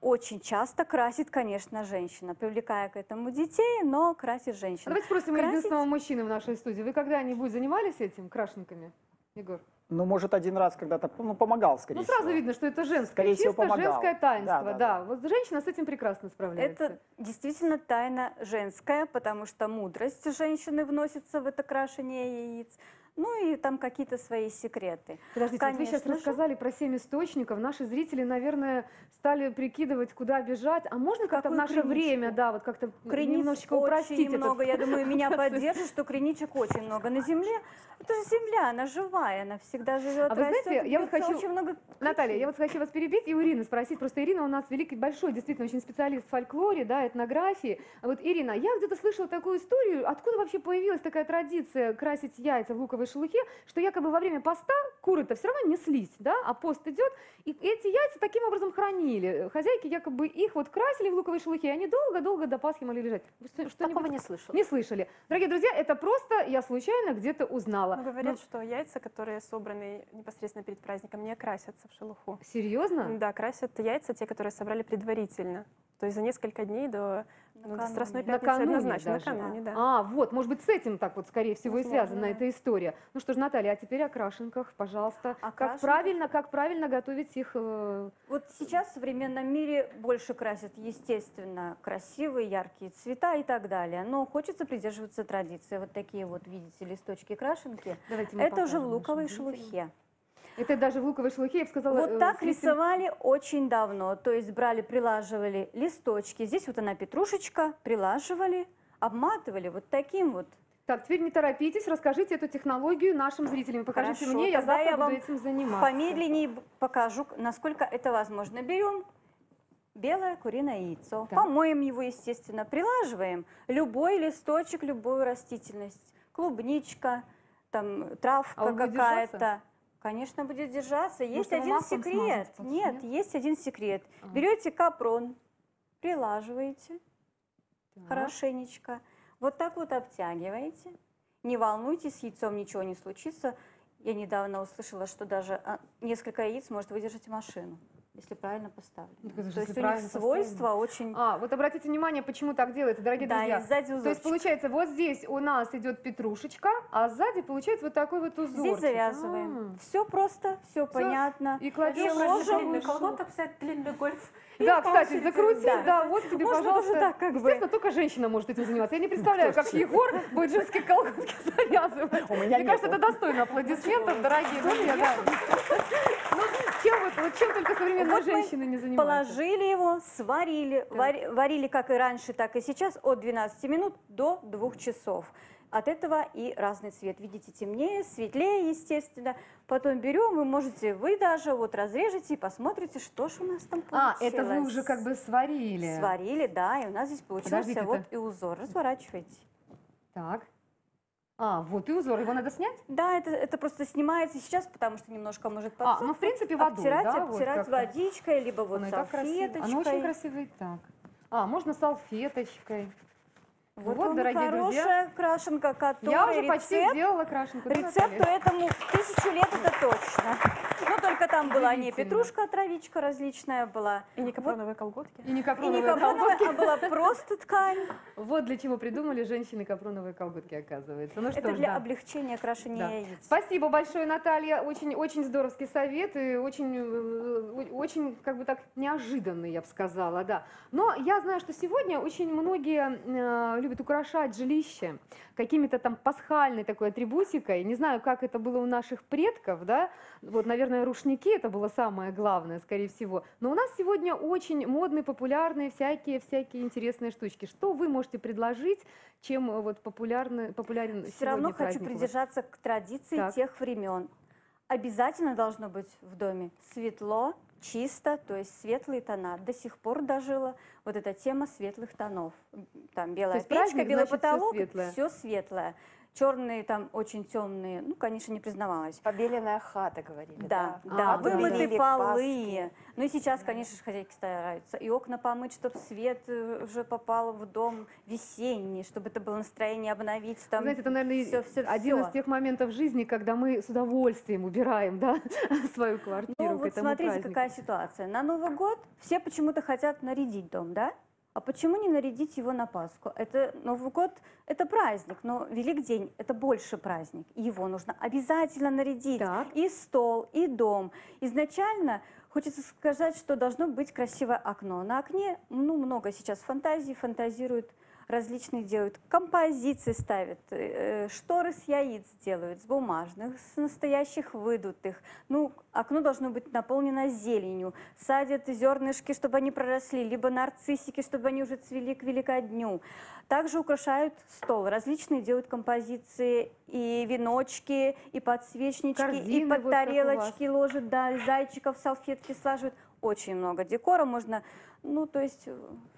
очень часто красит, конечно, женщина, привлекая к этому детей, но красит женщина. Давайте спросим красить... единственного мужчины в нашей студии. Вы когда-нибудь занимались этим, крашенками, Егор? Ну, может, один раз когда-то, ну, помогал, скорее всего. Ну, сразу всего. видно, что это женское, скорее чисто всего, женское таинство, да, да, да. да. Вот женщина с этим прекрасно справляется. Это действительно тайна женская, потому что мудрость женщины вносится в это крашение яиц. Ну, и там какие-то свои секреты. Подождите, Конечно, вот вы сейчас рассказали про семь источников. Наши зрители, наверное, стали прикидывать, куда бежать. А можно как-то в наше криничку? время, да, вот как-то немножечко упростить это? много, я думаю, меня поддержит, что криничек очень много на земле. Это же земля, она живая, она всегда живет. А вы знаете, я вот хочу... Наталья, я вот хочу вас перебить и у Ирины спросить. Просто Ирина у нас великий, большой, действительно, очень специалист в фольклоре, да, этнографии. А вот, Ирина, я где-то слышала такую историю, откуда вообще появилась такая традиция красить яйца в луковой шелухе, что якобы во время поста куры-то все равно неслись, да, а пост идет, и эти яйца таким образом хранили. Хозяйки якобы их вот красили в луковой шелухе, и они долго-долго до Пасхи могли лежать. Такого не слышала. Не слышали. Дорогие друзья, это просто я случайно где-то узнала. Но говорят, Но... что яйца, которые собраны непосредственно перед праздником, не красятся в шелуху. Серьезно? Да, красят яйца те, которые собрали предварительно. То есть за несколько дней до, ну, до Страстной Пятницы однозначно. Накануне, да. А, вот, может быть, с этим так вот, скорее всего, Возможно, и связана да. эта история. Ну что ж, Наталья, а теперь о крашенках, пожалуйста. О как, крашенках? Правильно, как правильно готовить их? Э... Вот сейчас в современном мире больше красят, естественно, красивые, яркие цвета и так далее. Но хочется придерживаться традиции. Вот такие вот, видите, листочки крашенки. Давайте мы Это уже в луковой шелухе. Это даже в луковой шелухе, я бы сказала... Вот так э, рисовали очень давно. То есть брали, прилаживали листочки. Здесь вот она петрушечка, прилаживали, обматывали вот таким вот. Так, теперь не торопитесь, расскажите эту технологию нашим зрителям. Покажите Хорошо, мне, я завтра я буду этим заниматься. Помедленнее покажу, насколько это возможно. Берем белое куриное яйцо, так. помоем его, естественно, прилаживаем. Любой листочек, любую растительность. Клубничка, там травка а какая-то. Конечно, будет держаться. Есть Может, один секрет. Смазать, нет, нет, есть один секрет. А. Берете капрон, прилаживаете так. хорошенечко. Вот так вот обтягиваете. Не волнуйтесь, с яйцом ничего не случится. Я недавно услышала, что даже несколько яиц может выдержать машину, если правильно поставлено. Ну, то есть у них свойства очень... А, вот обратите внимание, почему так делается, дорогие да, друзья. Да, то есть получается, вот здесь у нас идет петрушечка, а сзади получается вот такой вот узор. Здесь завязываем. А -а -а. Все просто, все, все понятно. И кладем ложим. Колготок взять, длинный гольф. Да, кстати, закрути, да. да, вот тебе, можно пожалуйста. Так, как бы. Естественно, только женщина может этим заниматься. Я не представляю, ну, как же. Егор будет женские колготки завязывать. Мне кажется, это достойно аплодисментов, дорогие друзья. Чем, вот, вот чем только современные вот женщины не занимаются? Положили его, сварили, вар, варили как и раньше, так и сейчас, от двенадцати минут до двух часов. От этого и разный цвет. Видите, темнее, светлее, естественно. Потом берем, вы можете, вы даже вот разрежете и посмотрите, что же у нас там получилось. А, это вы уже как бы сварили. Сварили, да, и у нас здесь получился вот и узор. Разворачивайте. Так. А, вот и узор, его надо снять? Да, это, это просто снимается сейчас, потому что немножко может подсохнуть. А, ну в принципе водой, обтирать, да? Обтирать вот водичкой, либо вот оно салфеточкой. Оно очень красиво и так. А, можно салфеточкой. Вот, вот дорогие друзья. Хорошая крашенка, которая я уже рецепт, почти сделала крашенку. Рецепту этому тысячу лет это точно. Но только там была не петрушка, травичка различная была. И не капроновые вот. колготки. И не капроновые, и не капроновые колготки. А была просто ткань. Вот для чего придумали женщины капроновые колготки, оказывается. Ну, что это ж, для да. облегчения крашения да. яиц. Спасибо большое, Наталья. Очень, очень здоровский совет. И очень, очень, как бы так, неожиданный, я бы сказала. Да. Но я знаю, что сегодня очень многие... любят украшать жилище какими-то там пасхальной такой атрибутикой. Не знаю, как это было у наших предков, да, вот, наверное, рушники это было самое главное, скорее всего. Но у нас сегодня очень модные, популярные всякие-всякие интересные штучки. Что вы можете предложить, чем вот популярны, популярен сегодня праздник? Все равно хочу придержаться к традиции так. тех времен. Обязательно должно быть в доме светло, чисто, то есть светлые тона. До сих пор дожила вот эта тема светлых тонов. Там белая печка, праздник, белый значит, потолок, все светлое. Все светлое. Черные там очень темные, ну, конечно, не признавалась. Побеленная хата, говорили. Да, да, да. А, вымытые да. полы. Паски. Ну и сейчас, конечно же, хозяйки стараются. И окна помыть, чтобы свет уже попал в дом весенний, чтобы это было настроение обновить. Там знаете, это, наверное, все, все, один все. из тех моментов жизни, когда мы с удовольствием убираем да, свою квартиру. Ну, вот смотрите, празднику. какая ситуация. На Новый год все почему-то хотят нарядить дом, да? А почему не нарядить его на Пасху? Это Новый год, это праздник, но Велик день это больше праздник. Его нужно обязательно нарядить. Так. И стол, и дом. Изначально хочется сказать, что должно быть красивое окно. На окне ну, много сейчас фантазий, фантазируют, различные делают. Композиции ставят, э, шторы с яиц делают, с бумажных, с настоящих выдутых. Ну, окно должно быть наполнено зеленью. Садят зернышки, чтобы они проросли, либо нарциссики, чтобы они уже цвели к Великодню. Также украшают стол. Различные делают композиции и веночки, и подсвечнички, корзины и под вот тарелочки ложат, да, зайчиков, салфетки слаживают. Очень много декора можно, ну, то есть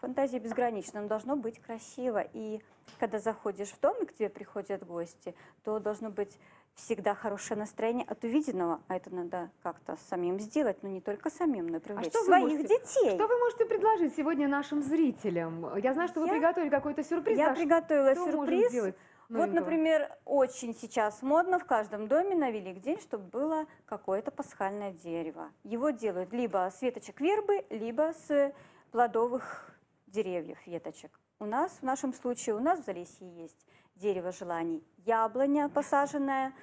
фантазия безгранична, но должно быть красиво. И когда заходишь в дом, и к тебе приходят гости, то должно быть всегда хорошее настроение от увиденного. А это надо как-то самим сделать, но не только самим, но и привлечь а своих можете, детей. Что вы можете предложить сегодня нашим зрителям? Я знаю, что вы я, приготовили какой-то сюрприз. Я а приготовила сюрприз. Вот, например, очень сейчас модно в каждом доме на Великий день, чтобы было какое-то пасхальное дерево. Его делают либо с веточек вербы, либо с плодовых деревьев веточек. У нас, в нашем случае, у нас в Залесье есть дерево желаний. Яблоня, посаженная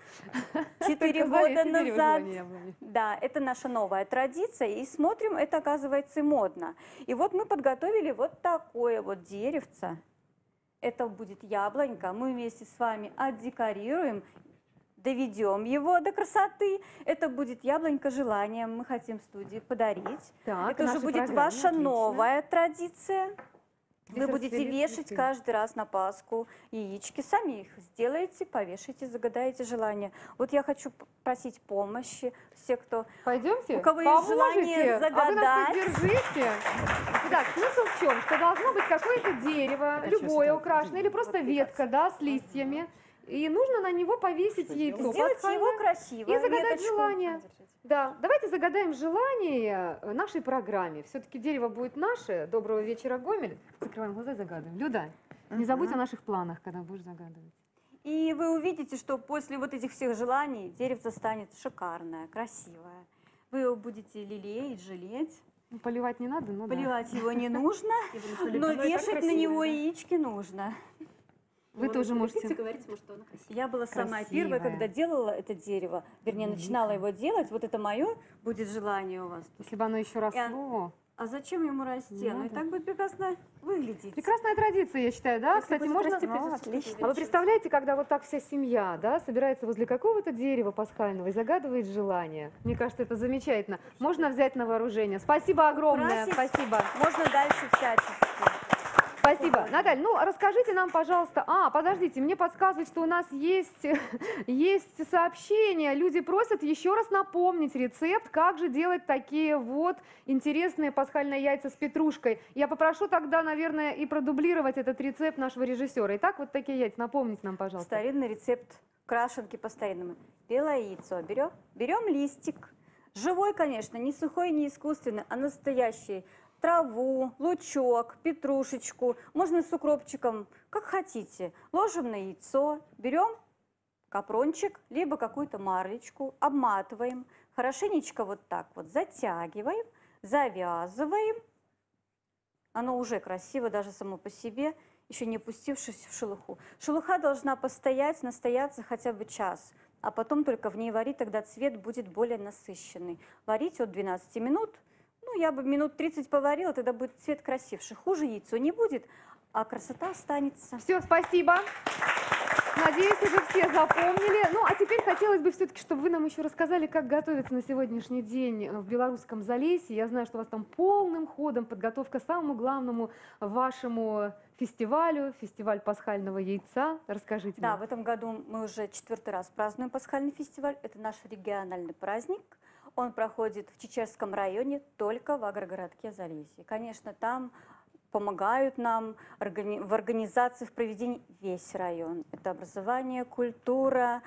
четыре года назад. Да, это наша новая традиция. И смотрим, это оказывается модно. И вот мы подготовили вот такое вот деревце. Это будет яблонька. Мы вместе с вами отдекорируем, доведем его до красоты. Это будет яблонька желания. Мы хотим студии подарить. Так, это же будет программа. ваша Отлично. новая традиция. Здесь Вы будете вешать цветы. каждый раз на Пасху яички. Сами их сделаете, повешайте, загадаете желание. Вот я хочу просить помощи. Все, кто... Пойдемте, у кого есть желание загадать. А вы нас поддержите. Итак, смысл в чем? Что должно быть какое-то дерево, любое украшенное, или просто ветка да, с листьями. И нужно на него повесить яйцо. Сделать его красиво. И загадать желание. Да, давайте загадаем желание нашей программе. Все-таки дерево будет наше. Доброго вечера, Гомель. Закрываем глаза и загадываем. Люда, не забудь о наших планах, когда будешь загадывать. И вы увидите, что после вот этих всех желаний деревце станет шикарное, красивое. Вы его будете лелеять, жалеть. Поливать не надо, но поливать да. его не нужно, но вешать на него яички нужно. Вы тоже можете говорить, что оно красивое. Я была самая первая, когда делала это дерево, вернее, начинала его делать. Вот это мое будет желание у вас. Если бы оно еще росло. А зачем ему расти? Ну и так будет прекрасно выглядеть. Прекрасная традиция, я считаю, да? Если кстати, можно... А, отлично. А вы представляете, когда вот так вся семья, да, собирается возле какого-то дерева пасхального и загадывает желание? Мне кажется, это замечательно. Можно взять на вооружение. Спасибо огромное. Украсить спасибо. Можно дальше всячески. Спасибо. Наталья, ну расскажите нам, пожалуйста... А, подождите, мне подсказывают, что у нас есть, есть сообщение. Люди просят еще раз напомнить рецепт, как же делать такие вот интересные пасхальные яйца с петрушкой. Я попрошу тогда, наверное, и продублировать этот рецепт нашего режиссера. Итак, вот такие яйца. Напомните нам, пожалуйста. Старинный рецепт крашенки по-старинному. Белое яйцо. Берем, берем листик. Живой, конечно, не сухой, не искусственный, а настоящий. Траву, лучок, петрушечку, можно с укропчиком, как хотите. Ложим на яйцо, берем капрончик, либо какую-то марлечку, обматываем, хорошенечко вот так вот затягиваем, завязываем. Оно уже красиво даже само по себе, еще не опустившись в шелуху. Шелуха должна постоять, настояться хотя бы час, а потом только в ней варить, тогда цвет будет более насыщенный. Варить от двенадцати минут. Ну, я бы минут тридцать поварила, тогда будет цвет красивше. Хуже яйцо не будет, а красота останется. Все, спасибо. Надеюсь, уже все запомнили. Ну, а теперь хотелось бы все-таки, чтобы вы нам еще рассказали, как готовиться на сегодняшний день в белорусском Залесье. Я знаю, что у вас там полным ходом подготовка к самому главному вашему фестивалю, фестиваль пасхального яйца. Расскажите Да, мне. В этом году мы уже четвертый раз празднуем пасхальный фестиваль. Это наш региональный праздник. Он проходит в Чечерском районе, только в агрогородке Залесье. Конечно, там помогают нам в организации, в проведении весь район. Это образование, культура,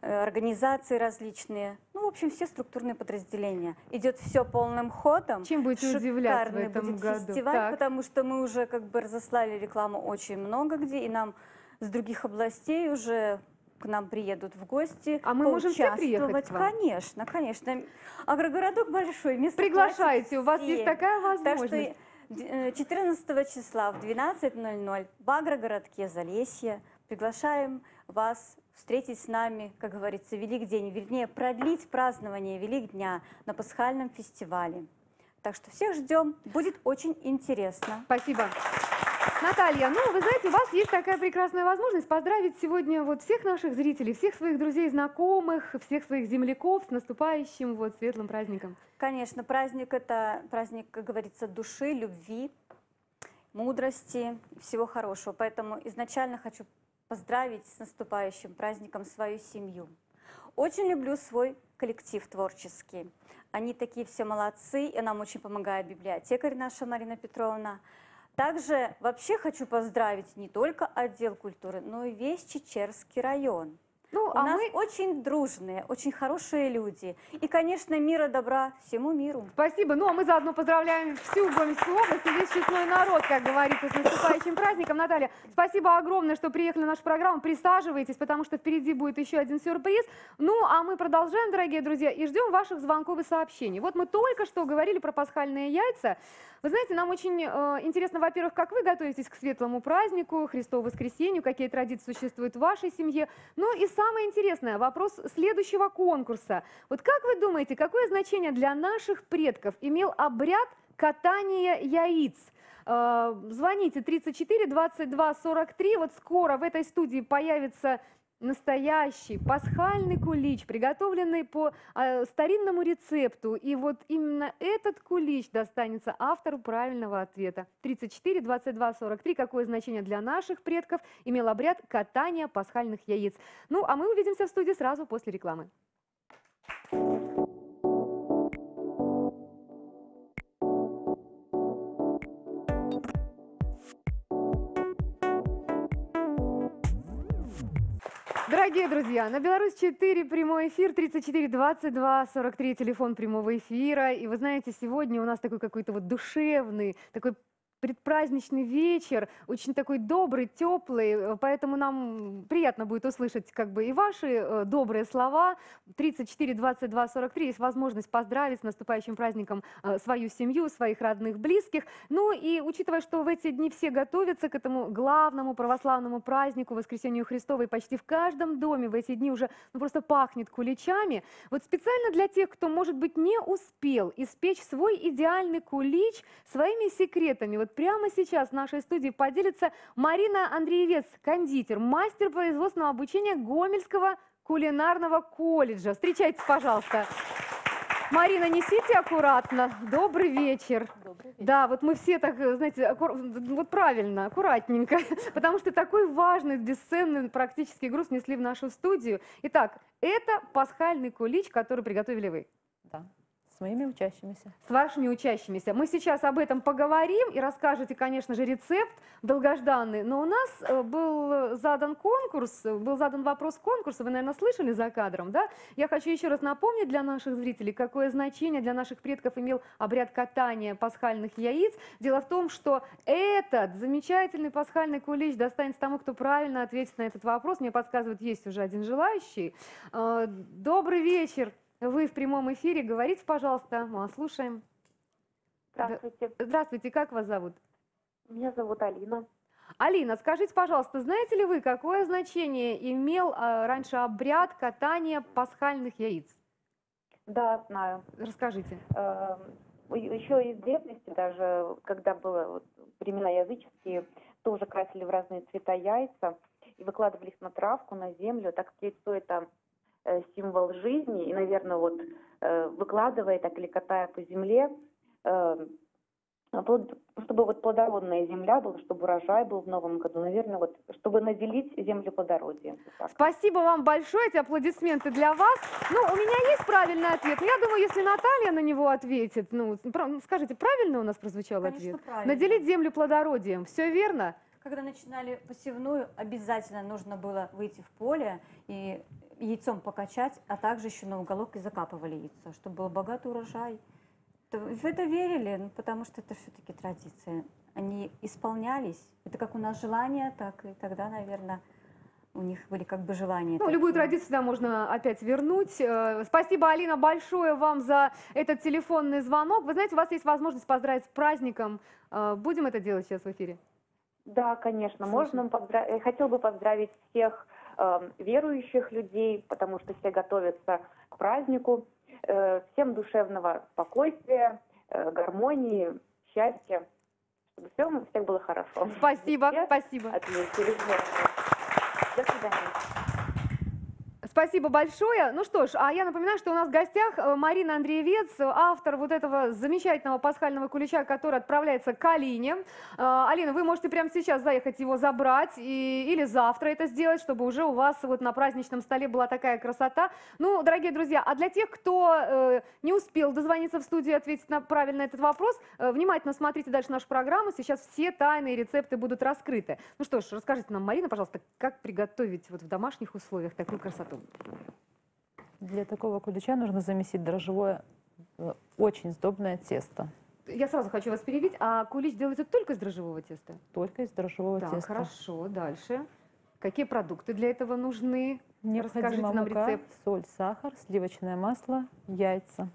организации различные. Ну, в общем, все структурные подразделения. Идет все полным ходом. Чем будете удивлять в этом будет году? Фестиваль, так. Потому что мы уже как бы разослали рекламу очень много где, и нам с других областей уже... к нам приедут в гости, а мы можем все приехать к вам? Конечно, конечно. Агрогородок большой, место приглашайте, у вас все. Есть такая возможность. Так что четырнадцатого числа в двенадцать ноль ноль в агрогородке Залесье приглашаем вас встретить с нами, как говорится, Велик день, вернее, продлить празднование Велик дня на пасхальном фестивале. Так что всех ждем, будет очень интересно. Спасибо. Наталья, ну, вы знаете, у вас есть такая прекрасная возможность поздравить сегодня вот всех наших зрителей, всех своих друзей, знакомых, всех своих земляков с наступающим вот светлым праздником. Конечно, праздник – это праздник, как говорится, души, любви, мудрости, всего хорошего. Поэтому изначально хочу поздравить с наступающим праздником свою семью. Очень люблю свой коллектив творческий. Они такие все молодцы, и нам очень помогает библиотекарь наша Марина Петровна. Также вообще хочу поздравить не только отдел культуры, но и весь Чечерский район. Ну, У а нас мы... очень дружные, очень хорошие люди. И, конечно, мира, добра всему миру. Спасибо. Ну, а мы заодно поздравляем всю Гомельскую область и весь честной народ, как говорится, с наступающим праздником. Наталья, спасибо огромное, что приехали на нашу программу. Присаживайтесь, потому что впереди будет еще один сюрприз. Ну, а мы продолжаем, дорогие друзья, и ждем ваших звонков и сообщений. Вот мы только что говорили про пасхальные яйца. Вы знаете, нам очень э, интересно, во-первых, как вы готовитесь к светлому празднику, Христову воскресенью, какие традиции существуют в вашей семье. Ну и самое интересное, вопрос следующего конкурса. Вот как вы думаете, какое значение для наших предков имел обряд катания яиц? Э, звоните тридцать четыре двадцать два сорок три. Вот скоро в этой студии появится... настоящий пасхальный кулич, приготовленный по э, старинному рецепту. И вот именно этот кулич достанется автору правильного ответа. тридцать четыре двадцать два сорок три. Какое значение для наших предков имел обряд катания пасхальных яиц? Ну, а мы увидимся в студии сразу после рекламы. Дорогие друзья, на Беларусь четыре прямой эфир, тридцать четыре двадцать два сорок три, телефон прямого эфира. И вы знаете, сегодня у нас такой какой-то вот душевный, такой предпраздничный вечер, очень такой добрый, теплый, поэтому нам приятно будет услышать как бы и ваши добрые слова. тридцать четыре двадцать два сорок три, есть возможность поздравить с наступающим праздником свою семью, своих родных, близких. Ну и учитывая, что в эти дни все готовятся к этому главному православному празднику, Воскресению Христовой, почти в каждом доме в эти дни уже ну, просто пахнет куличами. Вот специально для тех, кто, может быть, не успел испечь свой идеальный кулич своими секретами, вот прямо сейчас в нашей студии поделится Марина Андреевец, кондитер, мастер производственного обучения Гомельского кулинарного колледжа. Встречайте, пожалуйста. Марина, несите аккуратно. Добрый вечер. Добрый вечер. Да, вот мы все так, знаете, аккур... вот правильно, аккуратненько, потому что такой важный, бесценный практически груз несли в нашу студию. Итак, это пасхальный кулич, который приготовили вы. Да. С моими учащимися. С вашими учащимися. Мы сейчас об этом поговорим и расскажете, конечно же, рецепт долгожданный. Но у нас был задан конкурс, был задан вопрос конкурса, вы, наверное, слышали за кадром, да? Я хочу еще раз напомнить для наших зрителей, какое значение для наших предков имел обряд катания пасхальных яиц. Дело в том, что этот замечательный пасхальный кулич достанется тому, кто правильно ответит на этот вопрос. Мне подсказывает, есть уже один желающий. Добрый вечер. Вы в прямом эфире. Говорите, пожалуйста. Мы слушаем. Здравствуйте. Здравствуйте. Как вас зовут? Меня зовут Алина. Алина, скажите, пожалуйста, знаете ли вы, какое значение имел а, раньше обряд катания пасхальных яиц? Да, знаю. Расскажите. Э -э еще из древности, даже когда были вот, времена языческие, тоже красили в разные цвета яйца и выкладывали их на травку, на землю, так как яйцо это символ жизни, и, наверное, вот выкладывая так или катая по земле, чтобы вот плодородная земля была, чтобы урожай был в новом году, наверное, вот, чтобы наделить землю плодородием. Так. Спасибо вам большое, эти аплодисменты для вас. Ну, у меня есть правильный ответ. Я думаю, если Наталья на него ответит, ну, скажите, правильно у нас прозвучал Конечно, ответ? Правильно. Наделить землю плодородием. Все верно? Когда начинали посевную, обязательно нужно было выйти в поле и яйцом покачать, а также еще на уголок и закапывали яйцо, чтобы был богатый урожай. В это верили, ну, потому что это все-таки традиция. Они исполнялись. Это как у нас желание, так и тогда, наверное, у них были как бы желания. Ну, любую традицию да, можно опять вернуть. Спасибо, Алина, большое вам за этот телефонный звонок. Вы знаете, у вас есть возможность поздравить с праздником. Будем это делать сейчас в эфире? Да, конечно. Можно поздравить. Хотел бы поздравить всех верующих людей, потому что все готовятся к празднику. Всем душевного спокойствия, гармонии, счастья, чтобы все у всех было хорошо. Спасибо, все спасибо. Отметили. До свидания. Спасибо большое. Ну что ж, а я напоминаю, что у нас в гостях Марина Андреевец, автор вот этого замечательного пасхального кулича, который отправляется к Алине. Алина, вы можете прямо сейчас заехать его забрать и, или завтра это сделать, чтобы уже у вас вот на праздничном столе была такая красота. Ну, дорогие друзья, а для тех, кто э, не успел дозвониться в студию и ответить на правильно этот вопрос, э, внимательно смотрите дальше нашу программу. Сейчас все тайные рецепты будут раскрыты. Ну что ж, расскажите нам, Марина, пожалуйста, как приготовить вот в домашних условиях такую красоту? Для такого кулича нужно замесить дрожжевое, очень сдобное тесто. Я сразу хочу вас перебить. А кулич делается только из дрожжевого теста? Только из дрожжевого так, теста. Хорошо. Дальше. Какие продукты для этого нужны? Необходима Расскажите нам мука, рецепт. Соль, сахар, сливочное масло, яйца.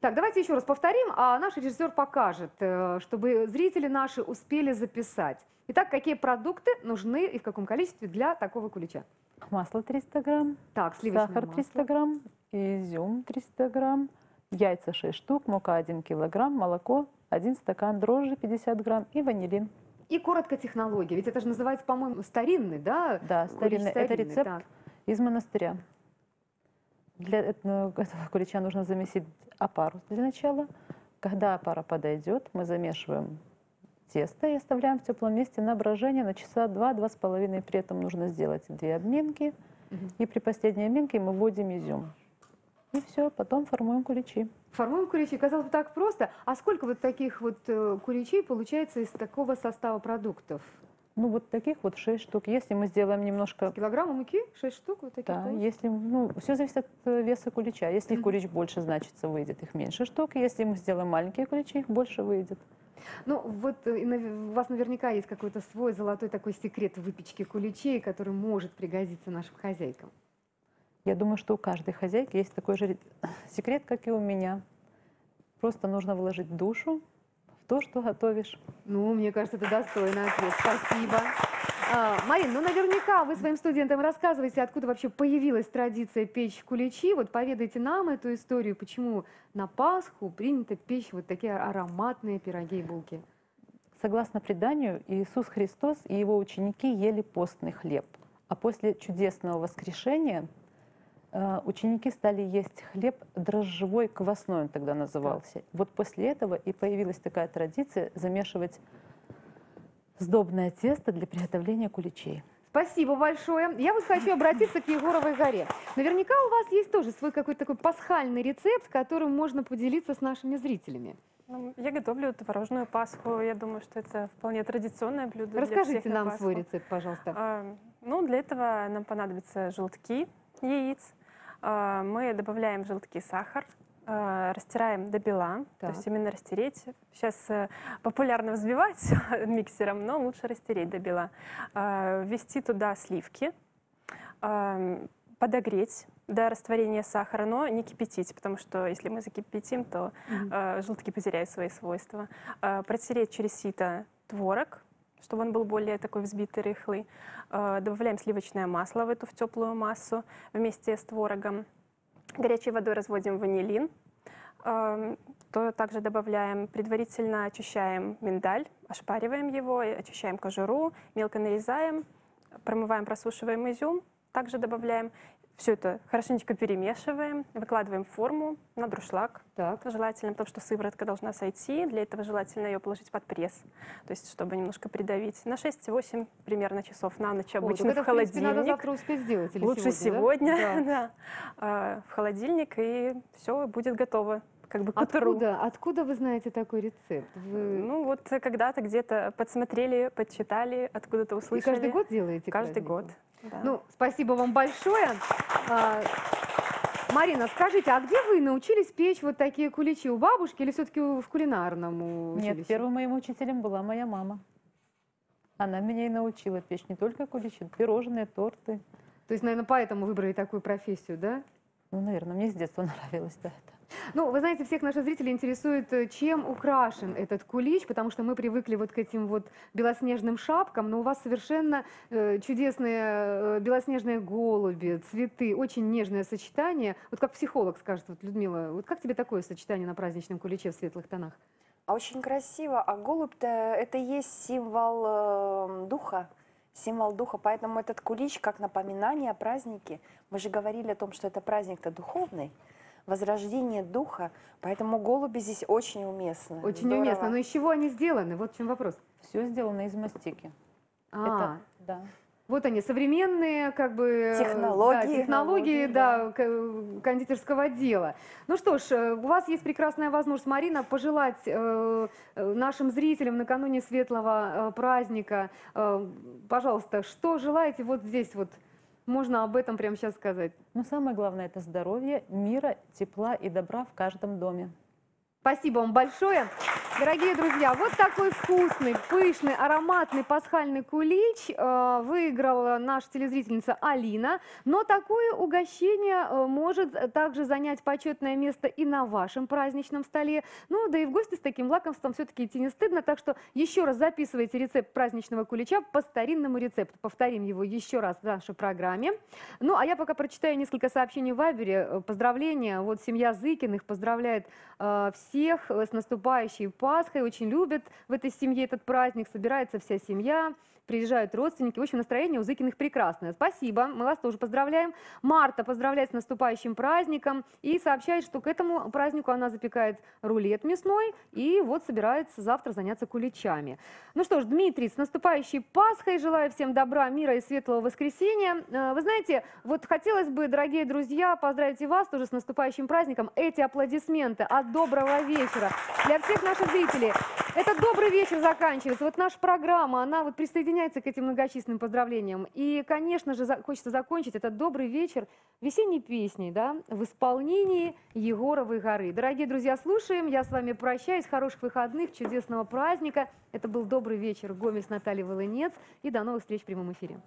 Так, давайте еще раз повторим, а наш режиссер покажет, чтобы зрители наши успели записать. Итак, какие продукты нужны и в каком количестве для такого кулича? Масло триста грамм, так, сахар триста грамм, изюм триста грамм, яйца шесть штук, мука один килограмм, молоко один стакан, дрожжи пятьдесят грамм и ванилин. И коротко технология, ведь это же называется, по-моему, старинный, да? Да, старинный. старинный. Это рецепт так. из монастыря. Для этого кулича нужно замесить опару для начала. Когда опара подойдет, мы замешиваем тесто и оставляем в теплом месте на брожение на часа два — два с половиной. При этом нужно сделать две обминки. Угу. И при последней обминке мы вводим изюм. И все, потом формуем куличи. Формуем куличи. Казалось бы, так просто. А сколько вот таких вот куличей получается из такого состава продуктов? Ну, вот таких вот шесть штук. Если мы сделаем немножко... С килограмма муки шесть штук? Вот таких, да, если, ну, все зависит от веса кулича. Если их кулич больше, значит, выйдет их меньше штук. Если мы сделаем маленькие куличи, их больше выйдет. Ну, вот у вас наверняка есть какой-то свой золотой такой секрет выпечки куличей, который может пригодиться нашим хозяйкам. Я думаю, что у каждой хозяйки есть такой же секрет, как и у меня. Просто нужно вложить душу в то, что готовишь. Ну, мне кажется, это достойный ответ. Спасибо. А, Марин, ну наверняка вы своим студентам рассказываете, откуда вообще появилась традиция печь куличи. Вот поведайте нам эту историю, почему на Пасху принято печь вот такие ароматные пироги и булки. Согласно преданию, Иисус Христос и его ученики ели постный хлеб. А после чудесного воскрешения ученики стали есть хлеб дрожжевой квасной, он тогда назывался. Вот после этого и появилась такая традиция замешивать сдобное тесто для приготовления куличей. Спасибо большое. Я вот хочу обратиться к Ягоровой горе. Наверняка у вас есть тоже свой какой-то такой пасхальный рецепт, которым можно поделиться с нашими зрителями. Я готовлю творожную Пасху. Я думаю, что это вполне традиционное блюдо. Расскажите нам свой рецепт, пожалуйста. А, ну, для этого нам понадобятся желтки яиц. А, мы добавляем в желтки сахар. Растираем до бела, так. То есть именно растереть. Сейчас популярно взбивать миксером, но лучше растереть до бела. Ввести туда сливки, подогреть до растворения сахара, но не кипятить, потому что если мы закипятим, то mm-hmm. желтки потеряют свои свойства. Протереть через сито творог, чтобы он был более такой взбитый, рыхлый. Добавляем сливочное масло в эту в теплую массу вместе с творогом. Горячей водой разводим ванилин, то также добавляем, предварительно очищаем миндаль, ошпариваем его, очищаем кожуру, мелко нарезаем, промываем, просушиваем изюм, также добавляем, все это хорошенечко перемешиваем, выкладываем в форму на друшлаг, так. желательно, потому что сыворотка должна сойти, для этого желательно ее положить под пресс, то есть чтобы немножко придавить, на шесть-восемь примерно часов на ночь обычно. О, в холодильник. Это, в принципе, надо завтра успеть сделать, или лучше сегодня, сегодня да? Да. Да. в холодильник, и все будет готово. Как бы к утру. Откуда, откуда вы знаете такой рецепт? Вы... Ну вот когда-то где-то подсмотрели, подчитали, откуда-то услышали. И каждый год делаете? Каждый год. Да. Ну, спасибо вам большое. А, Марина, скажите, а где вы научились печь вот такие куличи? У бабушки или все-таки в кулинарном училище? Нет, первым моим учителем была моя мама. Она меня и научила печь не только куличи, пирожные, торты. То есть, наверное, поэтому выбрали такую профессию, да? Ну, наверное, мне с детства нравилось, да, это. Ну, вы знаете, всех наших зрителей интересует, чем украшен этот кулич, потому что мы привыкли вот к этим вот белоснежным шапкам, но у вас совершенно э, чудесные э, белоснежные голуби, цветы, очень нежное сочетание. Вот как психолог скажет, вот, Людмила, вот как тебе такое сочетание на праздничном куличе в светлых тонах? А очень красиво, а голубь-то это и есть символ э, духа. Символ духа, поэтому этот кулич как напоминание о празднике. Мы же говорили о том, что это праздник-то духовный, возрождение духа, поэтому голуби здесь очень уместны. Очень здорово. Уместно. Но из чего они сделаны? Вот в чем вопрос. Все сделано из мастики. А, это, да. Вот они, современные как бы, технологии, да, технологии, технологии да, да. кондитерского дела. Ну что ж, у вас есть прекрасная возможность, Марина, пожелать э, нашим зрителям накануне светлого э, праздника. Э, пожалуйста, что желаете вот здесь вот? Можно об этом прямо сейчас сказать. Но самое главное – это здоровье, мира, тепла и добра в каждом доме. Спасибо вам большое. Дорогие друзья, вот такой вкусный, пышный, ароматный пасхальный кулич э, выиграла наша телезрительница Алина. Но такое угощение э, может также занять почетное место и на вашем праздничном столе. Ну, да и в гости с таким лакомством все-таки идти не стыдно. Так что еще раз записывайте рецепт праздничного кулича по старинному рецепту. Повторим его еще раз в нашей программе. Ну, а я пока прочитаю несколько сообщений в Вайбере. Поздравления. Вот семья Зыкиных поздравляет э, всех. Всех с наступающей Пасхой, очень любят в этой семье этот праздник, собирается вся семья, приезжают родственники. В общем, настроение у Зыкиных прекрасное. Спасибо, мы вас тоже поздравляем. Марта поздравляет с наступающим праздником и сообщает, что к этому празднику она запекает рулет мясной и вот собирается завтра заняться куличами. Ну что ж, Дмитрий, с наступающей Пасхой, желаю всем добра, мира и светлого воскресенья. Вы знаете, вот хотелось бы, дорогие друзья, поздравить и вас тоже с наступающим праздником. Эти аплодисменты от доброго вечера для всех наших зрители. Этот добрый вечер заканчивается. Вот наша программа, она вот присоединяется к этим многочисленным поздравлениям. И, конечно же, хочется закончить этот добрый вечер весенней песней, да, в исполнении Ягоровой горы. Дорогие друзья, слушаем. Я с вами прощаюсь. Хороших выходных, чудесного праздника. Это был добрый вечер. Гомель с Натальей Волынец. И до новых встреч в прямом эфире.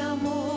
Amor.